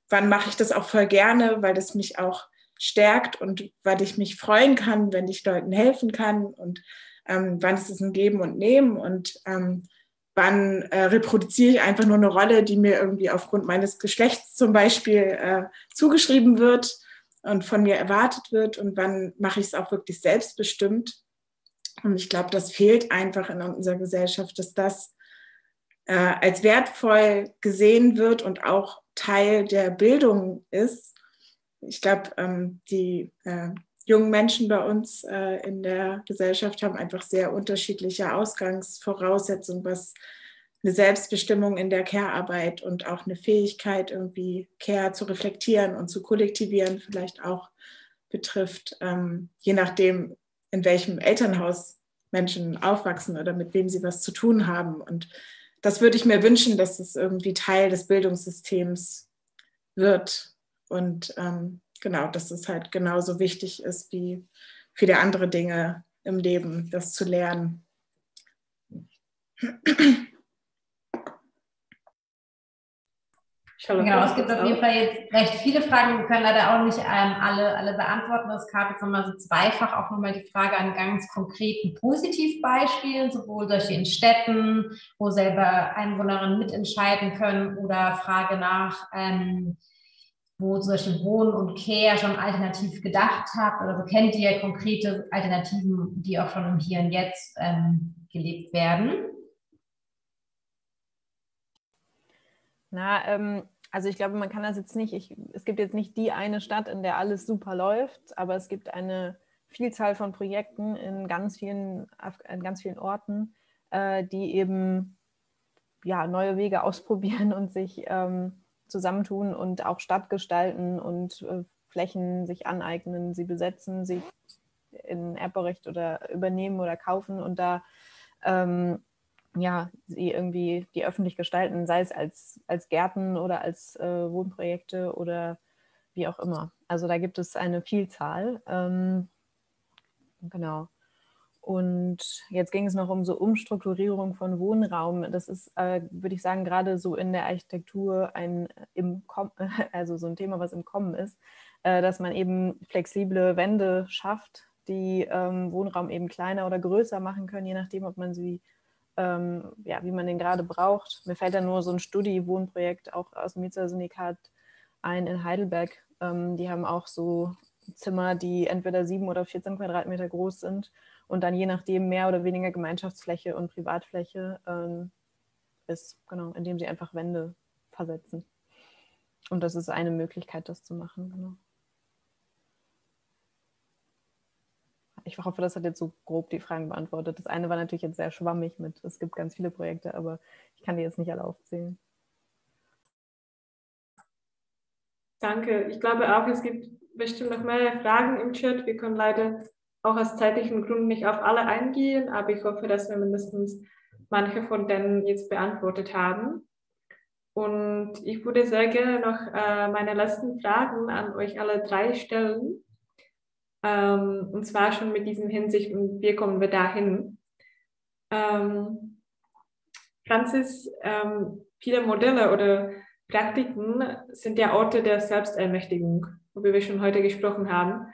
wann mache ich das auch voll gerne, weil das mich auch stärkt und weil ich mich freuen kann, wenn ich Leuten helfen kann und ähm, wann ist es ein Geben und Nehmen und ähm, wann äh, reproduziere ich einfach nur eine Rolle, die mir irgendwie aufgrund meines Geschlechts zum Beispiel äh, zugeschrieben wird und von mir erwartet wird und wann mache ich es auch wirklich selbstbestimmt. Und ich glaube, das fehlt einfach in unserer Gesellschaft, dass das äh, als wertvoll gesehen wird und auch Teil der Bildung ist. Ich glaube, ähm, die äh, jungen Menschen bei uns äh, in der Gesellschaft haben einfach sehr unterschiedliche Ausgangsvoraussetzungen, was eine Selbstbestimmung in der Care-Arbeit und auch eine Fähigkeit, irgendwie Care zu reflektieren und zu kollektivieren vielleicht auch betrifft, ähm, je nachdem, in welchem Elternhaus Menschen aufwachsen oder mit wem sie was zu tun haben. Und das würde ich mir wünschen, dass es irgendwie Teil des Bildungssystems wird und ähm, genau, dass es halt genauso wichtig ist wie viele andere Dinge im Leben, das zu lernen. Genau, es gibt auf jeden Fall jetzt recht viele Fragen. Wir können leider auch nicht ähm, alle, alle beantworten. Es gab jetzt nochmal so zweifach auch nochmal die Frage an ganz konkreten Positivbeispielen, sowohl solche in Städten, wo selber Einwohnerinnen mitentscheiden können, oder Frage nach, ähm, wo zum Beispiel Wohnen und Care schon alternativ gedacht habt. Oder so, kennt ihr konkrete Alternativen, die auch schon im Hier und Jetzt ähm, gelebt werden? Na, ähm, also ich glaube, man kann das jetzt nicht, ich, es gibt jetzt nicht die eine Stadt, in der alles super läuft, aber es gibt eine Vielzahl von Projekten in ganz vielen, in ganz vielen Orten, äh, die eben ja, neue Wege ausprobieren und sich ähm, zusammentun und auch Stadt gestalten und äh, Flächen sich aneignen, sie besetzen, sie in Erbrecht oder übernehmen oder kaufen und da ähm, ja, sie irgendwie die öffentlich gestalten, sei es als, als Gärten oder als äh, Wohnprojekte oder wie auch immer. Also da gibt es eine Vielzahl. Ähm, genau. Und jetzt ging es noch um so Umstrukturierung von Wohnraum. Das ist, äh, würde ich sagen, gerade so in der Architektur ein, im Kom- also so ein Thema, was im Kommen ist, äh, dass man eben flexible Wände schafft, die ähm, Wohnraum eben kleiner oder größer machen können, je nachdem, ob man sie Ähm, ja, wie man den gerade braucht. Mir fällt da nur so ein Studi-Wohnprojekt auch aus dem Miethäusersyndikat ein in Heidelberg. Ähm, die haben auch so Zimmer, die entweder sieben oder vierzehn Quadratmeter groß sind und dann je nachdem mehr oder weniger Gemeinschaftsfläche und Privatfläche ähm, ist, genau, indem sie einfach Wände versetzen. Und das ist eine Möglichkeit, das zu machen, genau. Ich hoffe, das hat jetzt so grob die Fragen beantwortet. Das eine war natürlich jetzt sehr schwammig mit, es gibt ganz viele Projekte, aber ich kann die jetzt nicht alle aufzählen. Danke. Ich glaube auch, es gibt bestimmt noch mehrere Fragen im Chat. Wir können leider auch aus zeitlichen Gründen nicht auf alle eingehen, aber ich hoffe, dass wir mindestens manche von denen jetzt beantwortet haben. Und ich würde sehr gerne noch meine letzten Fragen an euch alle drei stellen. Ähm, und zwar schon mit diesem Hinsicht, und wie kommen wir dahin? Ähm, Franzis, ähm, viele Modelle oder Praktiken sind ja Orte der Selbstermächtigung, worüber wir schon heute gesprochen haben,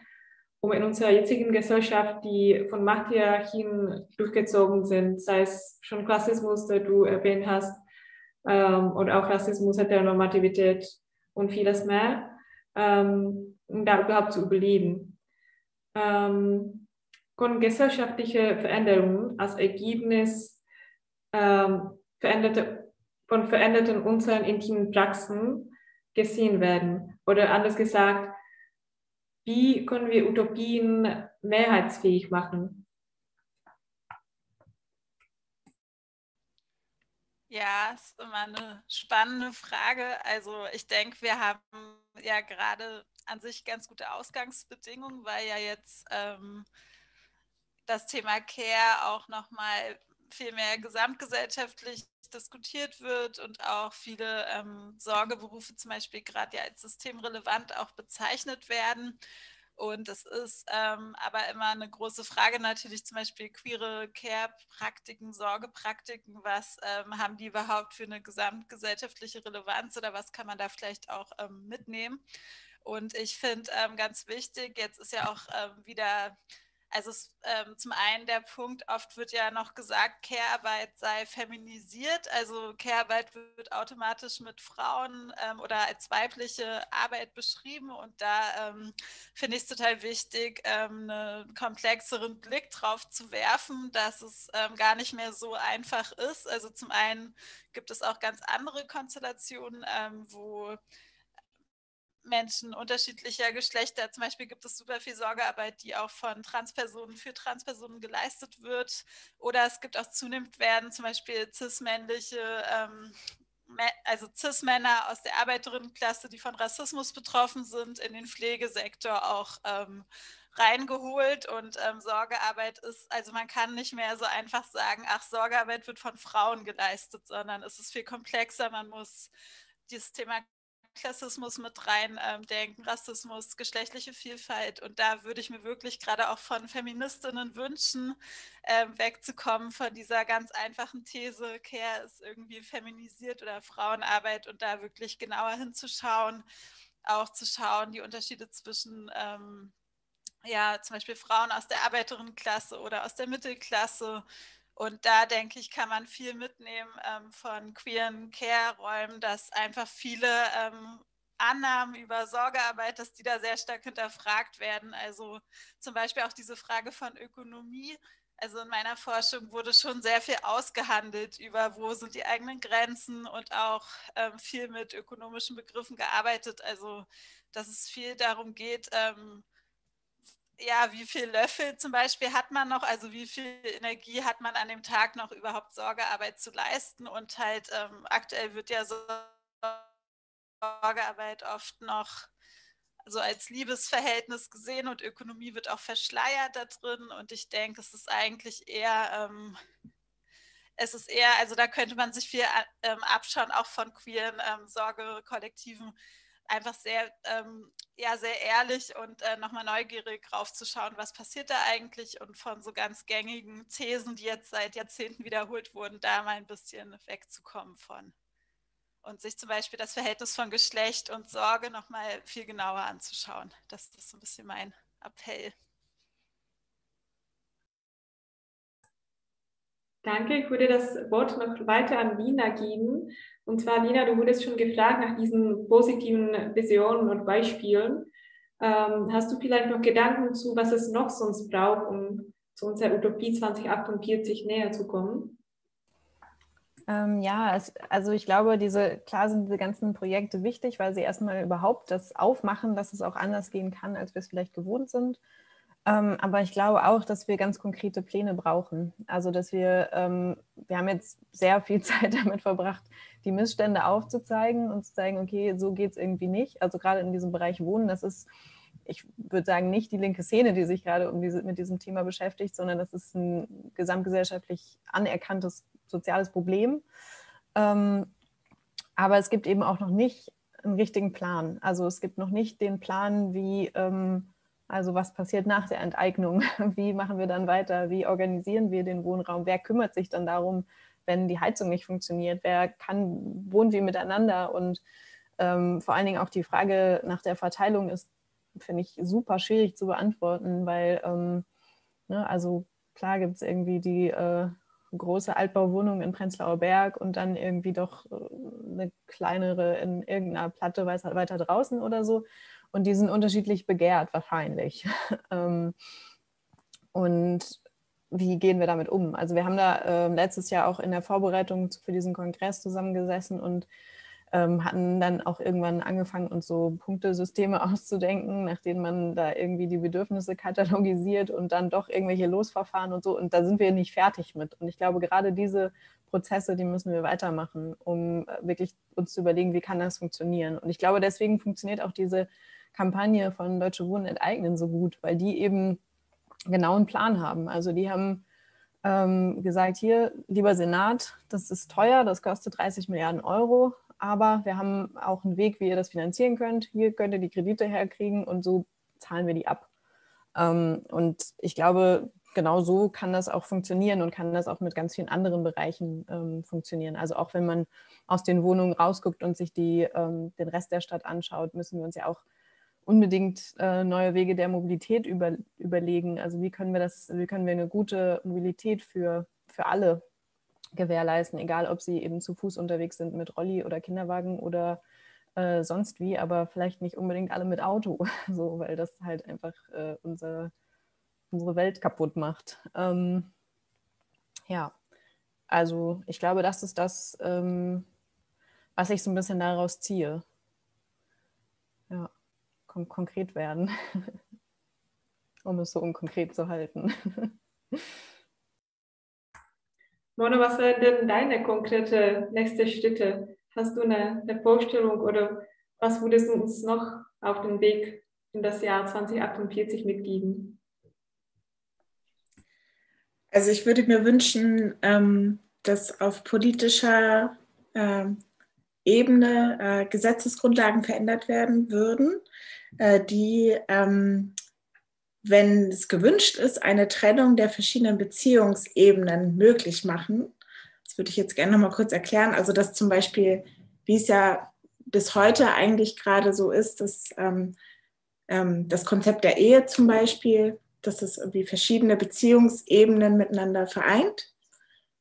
um in unserer jetzigen Gesellschaft, die von Machthierarchien durchgezogen sind, sei es schon Klassismus, den du erwähnt hast, ähm, und auch Rassismus, Heteronormativität und vieles mehr, ähm, um da überhaupt zu überleben. Ähm, können gesellschaftliche Veränderungen als Ergebnis ähm, veränderte, von veränderten unseren intimen Praxen gesehen werden? Oder anders gesagt, wie können wir Utopien mehrheitsfähig machen? Ja, ist immer eine spannende Frage. Also ich denke, wir haben ja gerade an sich ganz gute Ausgangsbedingungen, weil ja jetzt ähm, das Thema Care auch nochmal viel mehr gesamtgesellschaftlich diskutiert wird und auch viele ähm, Sorgeberufe zum Beispiel gerade ja als systemrelevant auch bezeichnet werden. Und es ist ähm, aber immer eine große Frage natürlich, zum Beispiel queere Care-Praktiken, Sorgepraktiken, was ähm, haben die überhaupt für eine gesamtgesellschaftliche Relevanz oder was kann man da vielleicht auch ähm, mitnehmen? Und ich finde ähm, ganz wichtig, jetzt ist ja auch ähm, wieder, also es, ähm, zum einen der Punkt, oft wird ja noch gesagt, Care-Arbeit sei feminisiert, also Care-Arbeit wird automatisch mit Frauen ähm, oder als weibliche Arbeit beschrieben und da ähm, finde ich es total wichtig, ähm, einen komplexeren Blick drauf zu werfen, dass es ähm, gar nicht mehr so einfach ist. Also zum einen gibt es auch ganz andere Konstellationen, ähm, wo Menschen unterschiedlicher Geschlechter. Zum Beispiel gibt es super viel Sorgearbeit, die auch von Transpersonen für Transpersonen geleistet wird. Oder es gibt auch zunehmend werden zum Beispiel cis-männliche, ähm, also cis-Männer aus der Arbeiterinnenklasse, die von Rassismus betroffen sind, in den Pflegesektor auch ähm, reingeholt. Und ähm, Sorgearbeit ist, also man kann nicht mehr so einfach sagen, ach, Sorgearbeit wird von Frauen geleistet, sondern es ist viel komplexer. Man muss dieses Thema Klassismus mit rein ähm, denken, Rassismus, geschlechtliche Vielfalt, und da würde ich mir wirklich gerade auch von Feministinnen wünschen, ähm, wegzukommen von dieser ganz einfachen These, Care ist irgendwie feminisiert oder Frauenarbeit, und da wirklich genauer hinzuschauen, auch zu schauen, die Unterschiede zwischen ähm, ja, zum Beispiel Frauen aus der Arbeiterinnenklasse oder aus der Mittelklasse. Und da, denke ich, kann man viel mitnehmen ähm, von queeren Care-Räumen, dass einfach viele ähm, Annahmen über Sorgearbeit, dass die da sehr stark hinterfragt werden. Also zum Beispiel auch diese Frage von Ökonomie. Also in meiner Forschung wurde schon sehr viel ausgehandelt über, wo sind die eigenen Grenzen, und auch ähm, viel mit ökonomischen Begriffen gearbeitet. Also dass es viel darum geht, ähm, ja, wie viel Löffel zum Beispiel hat man noch, also wie viel Energie hat man an dem Tag noch überhaupt Sorgearbeit zu leisten, und halt ähm, aktuell wird ja Sorgearbeit oft noch so als Liebesverhältnis gesehen, und Ökonomie wird auch verschleiert da drin, und ich denke, es ist eigentlich eher, ähm, es ist eher, also da könnte man sich viel ähm, abschauen, auch von queeren ähm, Sorgekollektiven, einfach sehr, ähm, ja, sehr ehrlich und äh, nochmal neugierig raufzuschauen, was passiert da eigentlich, und von so ganz gängigen Thesen, die jetzt seit Jahrzehnten wiederholt wurden, da mal ein bisschen wegzukommen von. Und sich zum Beispiel das Verhältnis von Geschlecht und Sorge nochmal viel genauer anzuschauen. Das ist so ein bisschen mein Appell. Danke, ich würde das Wort noch weiter an Lina geben. Und zwar, Lina, du wurdest schon gefragt nach diesen positiven Visionen und Beispielen. Ähm, hast du vielleicht noch Gedanken zu, was es noch sonst braucht, um zu unserer Utopie zweitausendachtundvierzig näher zu kommen? Ähm, ja, es, also ich glaube, diese, klar sind diese ganzen Projekte wichtig, weil sie erstmal überhaupt das aufmachen, dass es auch anders gehen kann, als wir es vielleicht gewohnt sind. Ähm, aber ich glaube auch, dass wir ganz konkrete Pläne brauchen. Also dass wir, ähm, wir haben jetzt sehr viel Zeit damit verbracht, die Missstände aufzuzeigen und zu zeigen, okay, so geht es irgendwie nicht. Also gerade in diesem Bereich Wohnen, das ist, ich würde sagen, nicht die linke Szene, die sich gerade um diese, mit diesem Thema beschäftigt, sondern das ist ein gesamtgesellschaftlich anerkanntes soziales Problem. Ähm, aber es gibt eben auch noch nicht einen richtigen Plan. Also es gibt noch nicht den Plan, wie... Ähm, Also was passiert nach der Enteignung? Wie machen wir dann weiter? Wie organisieren wir den Wohnraum? Wer kümmert sich dann darum, wenn die Heizung nicht funktioniert? Wer kann, wohnen wir miteinander? Und ähm, vor allen Dingen auch die Frage nach der Verteilung ist, finde ich, super schwierig zu beantworten, weil, ähm, ne, also klar gibt es irgendwie die äh, große Altbauwohnung in Prenzlauer Berg und dann irgendwie doch äh, eine kleinere in irgendeiner Platte weiter, weiter draußen oder so. Und die sind unterschiedlich begehrt wahrscheinlich. Und wie gehen wir damit um? Also wir haben da letztes Jahr auch in der Vorbereitung für diesen Kongress zusammengesessen und hatten dann auch irgendwann angefangen, uns so Punktesysteme auszudenken, nach denen man da irgendwie die Bedürfnisse katalogisiert und dann doch irgendwelche Losverfahren und so. Und da sind wir nicht fertig mit. Und ich glaube, gerade diese Prozesse, die müssen wir weitermachen, um wirklich uns zu überlegen, wie kann das funktionieren. Und ich glaube, deswegen funktioniert auch diese Kampagne von Deutsche Wohnen und Enteignen so gut, weil die eben genau einen Plan haben. Also die haben ähm, gesagt, hier, lieber Senat, das ist teuer, das kostet dreißig Milliarden Euro, aber wir haben auch einen Weg, wie ihr das finanzieren könnt. Hier könnt ihr die Kredite herkriegen und so zahlen wir die ab. Ähm, und ich glaube, genau so kann das auch funktionieren und kann das auch mit ganz vielen anderen Bereichen ähm, funktionieren. Also auch wenn man aus den Wohnungen rausguckt und sich die, ähm, den Rest der Stadt anschaut, müssen wir uns ja auch unbedingt äh, neue Wege der Mobilität über, überlegen. Also wie können wir das, wie können wir eine gute Mobilität für, für alle gewährleisten, egal ob sie eben zu Fuß unterwegs sind mit Rolli oder Kinderwagen oder äh, sonst wie, aber vielleicht nicht unbedingt alle mit Auto, so, weil das halt einfach äh, unsere, unsere Welt kaputt macht. Ähm, ja, also ich glaube, das ist das, ähm, was ich so ein bisschen daraus ziehe. ja, kon konkret werden, um es so unkonkret zu halten. Mono, was wären denn deine konkrete nächste Schritte? Hast du eine, eine Vorstellung oder was würdest du uns noch auf den Weg in das Jahr zweitausendvierundvierzig mitgeben? Also ich würde mir wünschen, ähm, dass auf politischer äh, Ebene äh, Gesetzesgrundlagen verändert werden würden, äh, die, ähm, wenn es gewünscht ist, eine Trennung der verschiedenen Beziehungsebenen möglich machen. Das würde ich jetzt gerne noch mal kurz erklären. Also dass zum Beispiel, wie es ja bis heute eigentlich gerade so ist, dass ähm, ähm, das Konzept der Ehe zum Beispiel, dass es irgendwie verschiedene Beziehungsebenen miteinander vereint,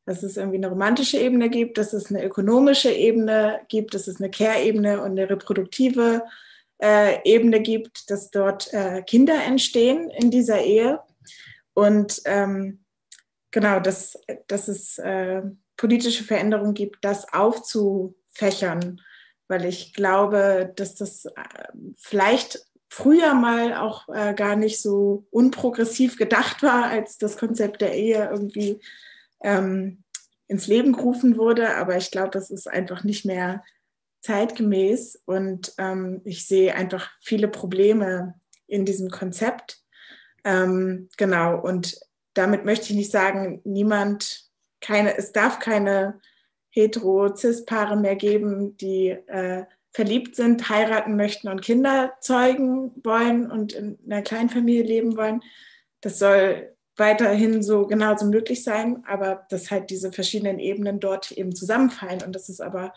dass es irgendwie eine romantische Ebene gibt, dass es eine ökonomische Ebene gibt, dass es eine Care-Ebene und eine reproduktive äh, Ebene gibt, dass dort äh, Kinder entstehen in dieser Ehe. Und ähm, genau, dass, dass es äh, politische Veränderungen gibt, das aufzufächern, weil ich glaube, dass das äh, vielleicht früher mal auch äh, gar nicht so unprogressiv gedacht war, als das Konzept der Ehe irgendwie ähm, ins Leben gerufen wurde. Aber ich glaube, das ist einfach nicht mehr zeitgemäß. Und ähm, ich sehe einfach viele Probleme in diesem Konzept. Ähm, genau, und damit möchte ich nicht sagen, niemand, keine, es darf keine hetero-cis-Paare mehr geben, die äh, verliebt sind, heiraten möchten und Kinder zeugen wollen und in einer kleinen Familie leben wollen. Das soll weiterhin so genauso möglich sein, aber dass halt diese verschiedenen Ebenen dort eben zusammenfallen und dass es aber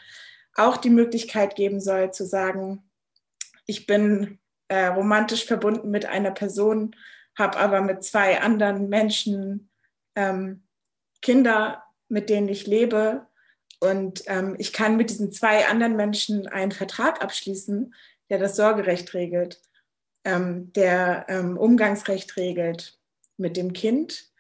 auch die Möglichkeit geben soll, zu sagen, ich bin äh, romantisch verbunden mit einer Person, habe aber mit zwei anderen Menschen ähm, Kinder, mit denen ich lebe. Und ähm, ich kann mit diesen zwei anderen Menschen einen Vertrag abschließen, der das Sorgerecht regelt, ähm, der ähm, Umgangsrecht regelt mit dem Kind.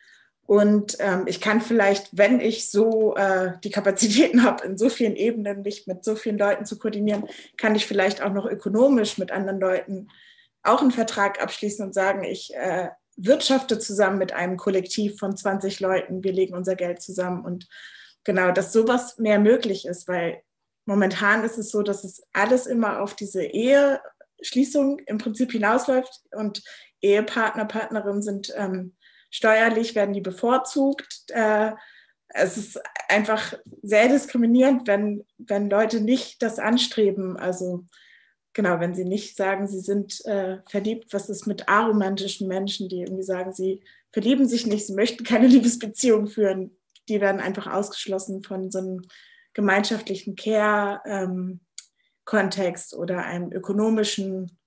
Und ähm, ich kann vielleicht, wenn ich so äh, die Kapazitäten habe, in so vielen Ebenen mich mit so vielen Leuten zu koordinieren, kann ich vielleicht auch noch ökonomisch mit anderen Leuten auch einen Vertrag abschließen und sagen, ich äh, wirtschafte zusammen mit einem Kollektiv von zwanzig Leuten, wir legen unser Geld zusammen und genau, dass sowas mehr möglich ist, weil momentan ist es so, dass es alles immer auf diese Eheschließung im Prinzip hinausläuft und Ehepartner, Partnerinnen sind ähm, steuerlich, werden die bevorzugt. Äh, es ist einfach sehr diskriminierend, wenn, wenn Leute nicht das anstreben. Also genau, wenn sie nicht sagen, sie sind äh, verliebt, was ist mit aromantischen Menschen, die irgendwie sagen, sie verlieben sich nicht, sie möchten keine Liebesbeziehung führen. Die werden einfach ausgeschlossen von so einem gemeinschaftlichen Care-Kontext oder einem ökonomischen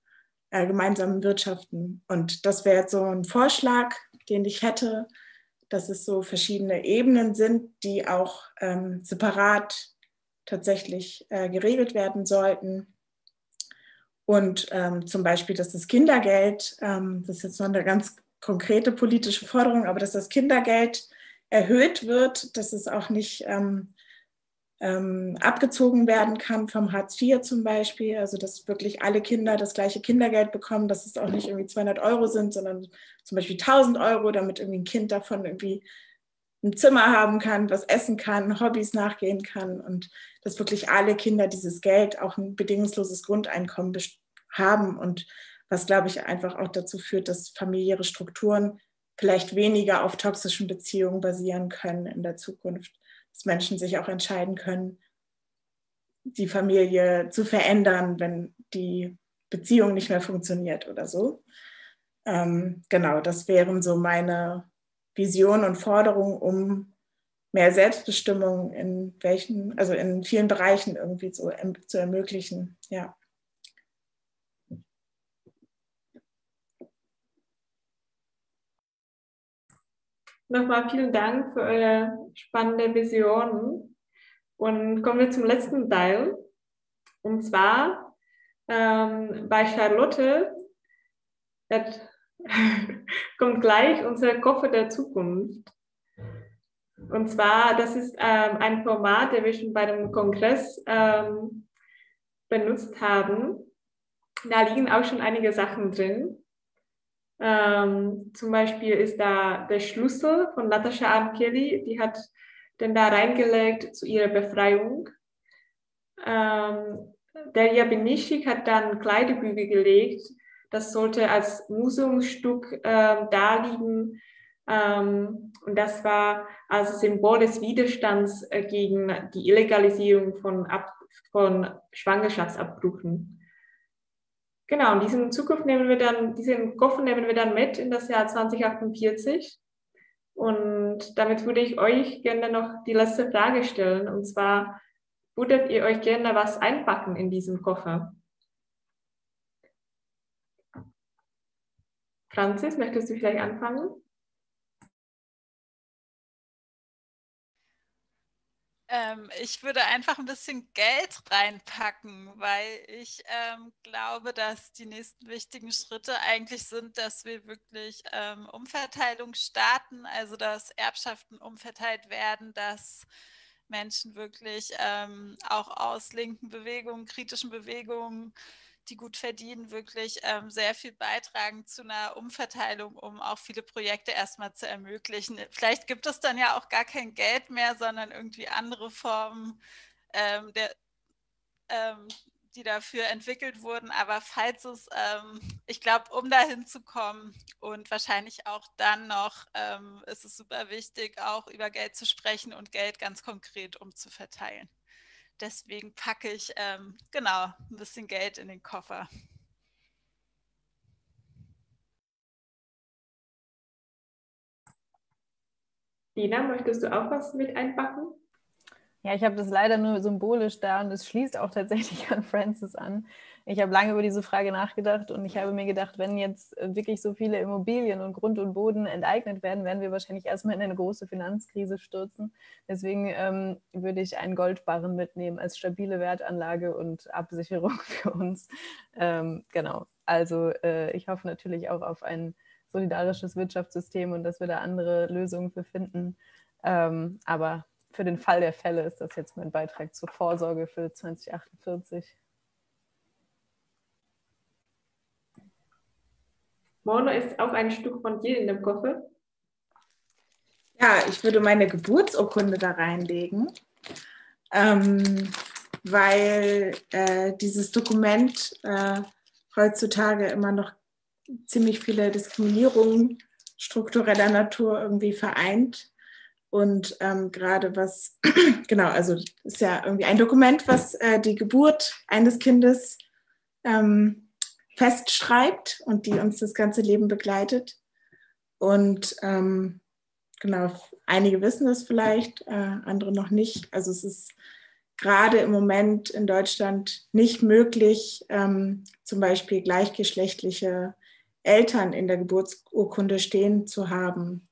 äh, gemeinsamen Wirtschaften. Und das wäre jetzt so ein Vorschlag, den ich hätte, dass es so verschiedene Ebenen sind, die auch ähm, separat tatsächlich äh, geregelt werden sollten. Und ähm, zum Beispiel, dass das Kindergeld, ähm, das ist jetzt noch eine ganz konkrete politische Forderung, aber dass das Kindergeld erhöht wird, dass es auch nicht ähm, ähm, abgezogen werden kann vom Hartz vier zum Beispiel, also dass wirklich alle Kinder das gleiche Kindergeld bekommen, dass es auch nicht irgendwie zweihundert Euro sind, sondern zum Beispiel tausend Euro, damit irgendwie ein Kind davon irgendwie ein Zimmer haben kann, was essen kann, Hobbys nachgehen kann und dass wirklich alle Kinder dieses Geld, auch ein bedingungsloses Grundeinkommen haben und was, glaube ich, einfach auch dazu führt, dass familiäre Strukturen vielleicht weniger auf toxischen Beziehungen basieren können in der Zukunft, dass Menschen sich auch entscheiden können, die Familie zu verändern, wenn die Beziehung nicht mehr funktioniert oder so. Ähm, genau, das wären so meine Visionen und Forderungen, um mehr Selbstbestimmung in welchen, also in vielen Bereichen irgendwie so zu ermöglichen, ja. Nochmal vielen Dank für eure spannende Visionen. Und kommen wir zum letzten Teil. Und zwar ähm, bei Charlotte kommt gleich unser Koffer der Zukunft. Und zwar, das ist ähm, ein Format, das wir schon bei dem Kongress ähm, benutzt haben. da liegen auch schon einige Sachen drin. Ähm, zum Beispiel ist da der Schlüssel von Natascha Armkeli, die hat den da reingelegt zu ihrer Befreiung. Ähm, der Yabinischik hat dann Kleidebügel gelegt, das sollte als Museumsstück äh, da liegen. Ähm, und das war als Symbol des Widerstands äh, gegen die Illegalisierung von, Ab von Schwangerschaftsabbrüchen. Genau, und diesen Zukunft nehmen wir dann, diesen Koffer nehmen wir dann mit in das Jahr zwanzig achtundvierzig. Und damit würde ich euch gerne noch die letzte Frage stellen. Und zwar, würdet ihr euch gerne was einpacken in diesen Koffer? Franzis, möchtest du vielleicht anfangen? Ähm, ich würde einfach ein bisschen Geld reinpacken, weil ich ähm, glaube, dass die nächsten wichtigen Schritte eigentlich sind, dass wir wirklich ähm, Umverteilung starten, also dass Erbschaften umverteilt werden, dass Menschen wirklich ähm, auch aus linken Bewegungen, kritischen Bewegungen, die gut verdienen, wirklich ähm, sehr viel beitragen zu einer Umverteilung, um auch viele Projekte erstmal zu ermöglichen. Vielleicht gibt es dann ja auch gar kein Geld mehr, sondern irgendwie andere Formen, ähm, der, ähm, die dafür entwickelt wurden. Aber falls es, ähm, ich glaube, um dahin zu kommen und wahrscheinlich auch dann noch, ähm, ist es super wichtig, auch über Geld zu sprechen und Geld ganz konkret umzuverteilen. Deswegen packe ich, ähm, genau, ein bisschen Geld in den Koffer. Lina, möchtest du auch was mit einpacken? Ja, ich habe das leider nur symbolisch da und es schließt auch tatsächlich an Franzis an. Ich habe lange über diese Frage nachgedacht und ich habe mir gedacht, wenn jetzt wirklich so viele Immobilien und Grund und Boden enteignet werden, werden wir wahrscheinlich erstmal in eine große Finanzkrise stürzen. Deswegen ähm, würde ich einen Goldbarren mitnehmen als stabile Wertanlage und Absicherung für uns. Ähm, genau, also äh, ich hoffe natürlich auch auf ein solidarisches Wirtschaftssystem und dass wir da andere Lösungen für finden. Ähm, aber für den Fall der Fälle ist das jetzt mein Beitrag zur Vorsorge für zwanzig achtundvierzig. Mono, ist auch ein Stück von dir in dem Koffer? Ja, ich würde meine Geburtsurkunde da reinlegen, ähm, weil äh, dieses Dokument äh, heutzutage immer noch ziemlich viele Diskriminierungen struktureller Natur irgendwie vereint. Und ähm, gerade was, genau, also ist ja irgendwie ein Dokument, was äh, die Geburt eines Kindes ähm, festschreibt und die uns das ganze Leben begleitet. Und ähm, genau, einige wissen das vielleicht, äh, andere noch nicht. Also es ist gerade im Moment in Deutschland nicht möglich, ähm, zum Beispiel gleichgeschlechtliche Eltern in der Geburtsurkunde stehen zu haben.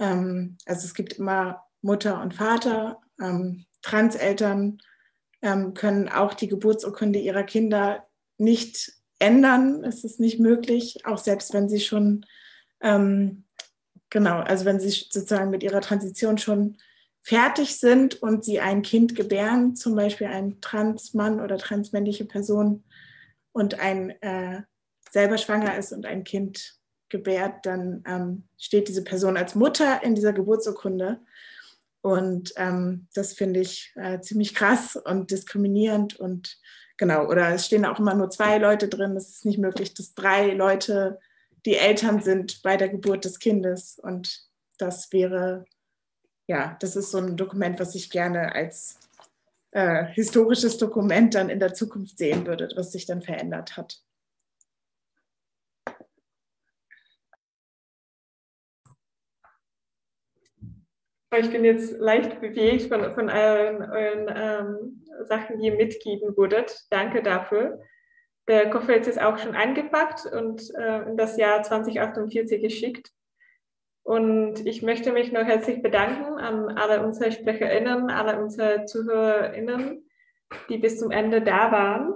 Also es gibt immer Mutter und Vater, ähm, Transeltern ähm, können auch die Geburtsurkunde ihrer Kinder nicht ändern, es ist nicht möglich, auch selbst wenn sie schon, ähm, genau, also wenn sie sozusagen mit ihrer Transition schon fertig sind und sie ein Kind gebären, zum Beispiel ein Transmann oder transmännliche Person und ein äh, selber schwanger ist und ein Kind gebärt, dann ähm, steht diese Person als Mutter in dieser Geburtsurkunde. Und ähm, das finde ich äh, ziemlich krass und diskriminierend. Und genau, oder es stehen auch immer nur zwei Leute drin. Es ist nicht möglich, dass drei Leute die Eltern sind bei der Geburt des Kindes. Und das wäre, ja, das ist so ein Dokument, was ich gerne als äh, historisches Dokument dann in der Zukunft sehen würde, was sich dann verändert hat. Ich bin jetzt leicht bewegt von, von allen euren ähm, Sachen, die ihr mitgeben würdet. Danke dafür. Der Koffer ist jetzt auch schon eingepackt und äh, in das Jahr zwanzig achtundvierzig geschickt. Und ich möchte mich noch herzlich bedanken an alle unsere SprecherInnen, alle unsere ZuhörerInnen, die bis zum Ende da waren.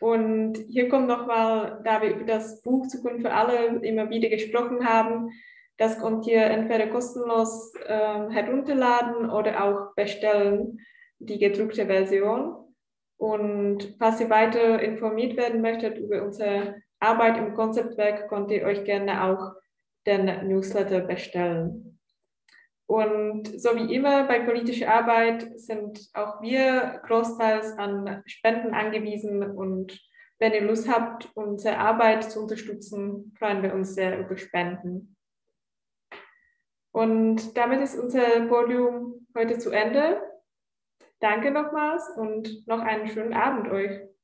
Und hier kommt nochmal, da wir über das Buch Zukunft für alle immer wieder gesprochen haben, das könnt ihr entweder kostenlos äh, herunterladen oder auch bestellen, die gedruckte Version. Und falls ihr weiter informiert werden möchtet über unsere Arbeit im Konzeptwerk, könnt ihr euch gerne auch den Newsletter bestellen. Und so wie immer bei politischer Arbeit sind auch wir großteils an Spenden angewiesen, und wenn ihr Lust habt, unsere Arbeit zu unterstützen, freuen wir uns sehr über Spenden. Und damit ist unser Podium heute zu Ende. Danke nochmals und noch einen schönen Abend euch.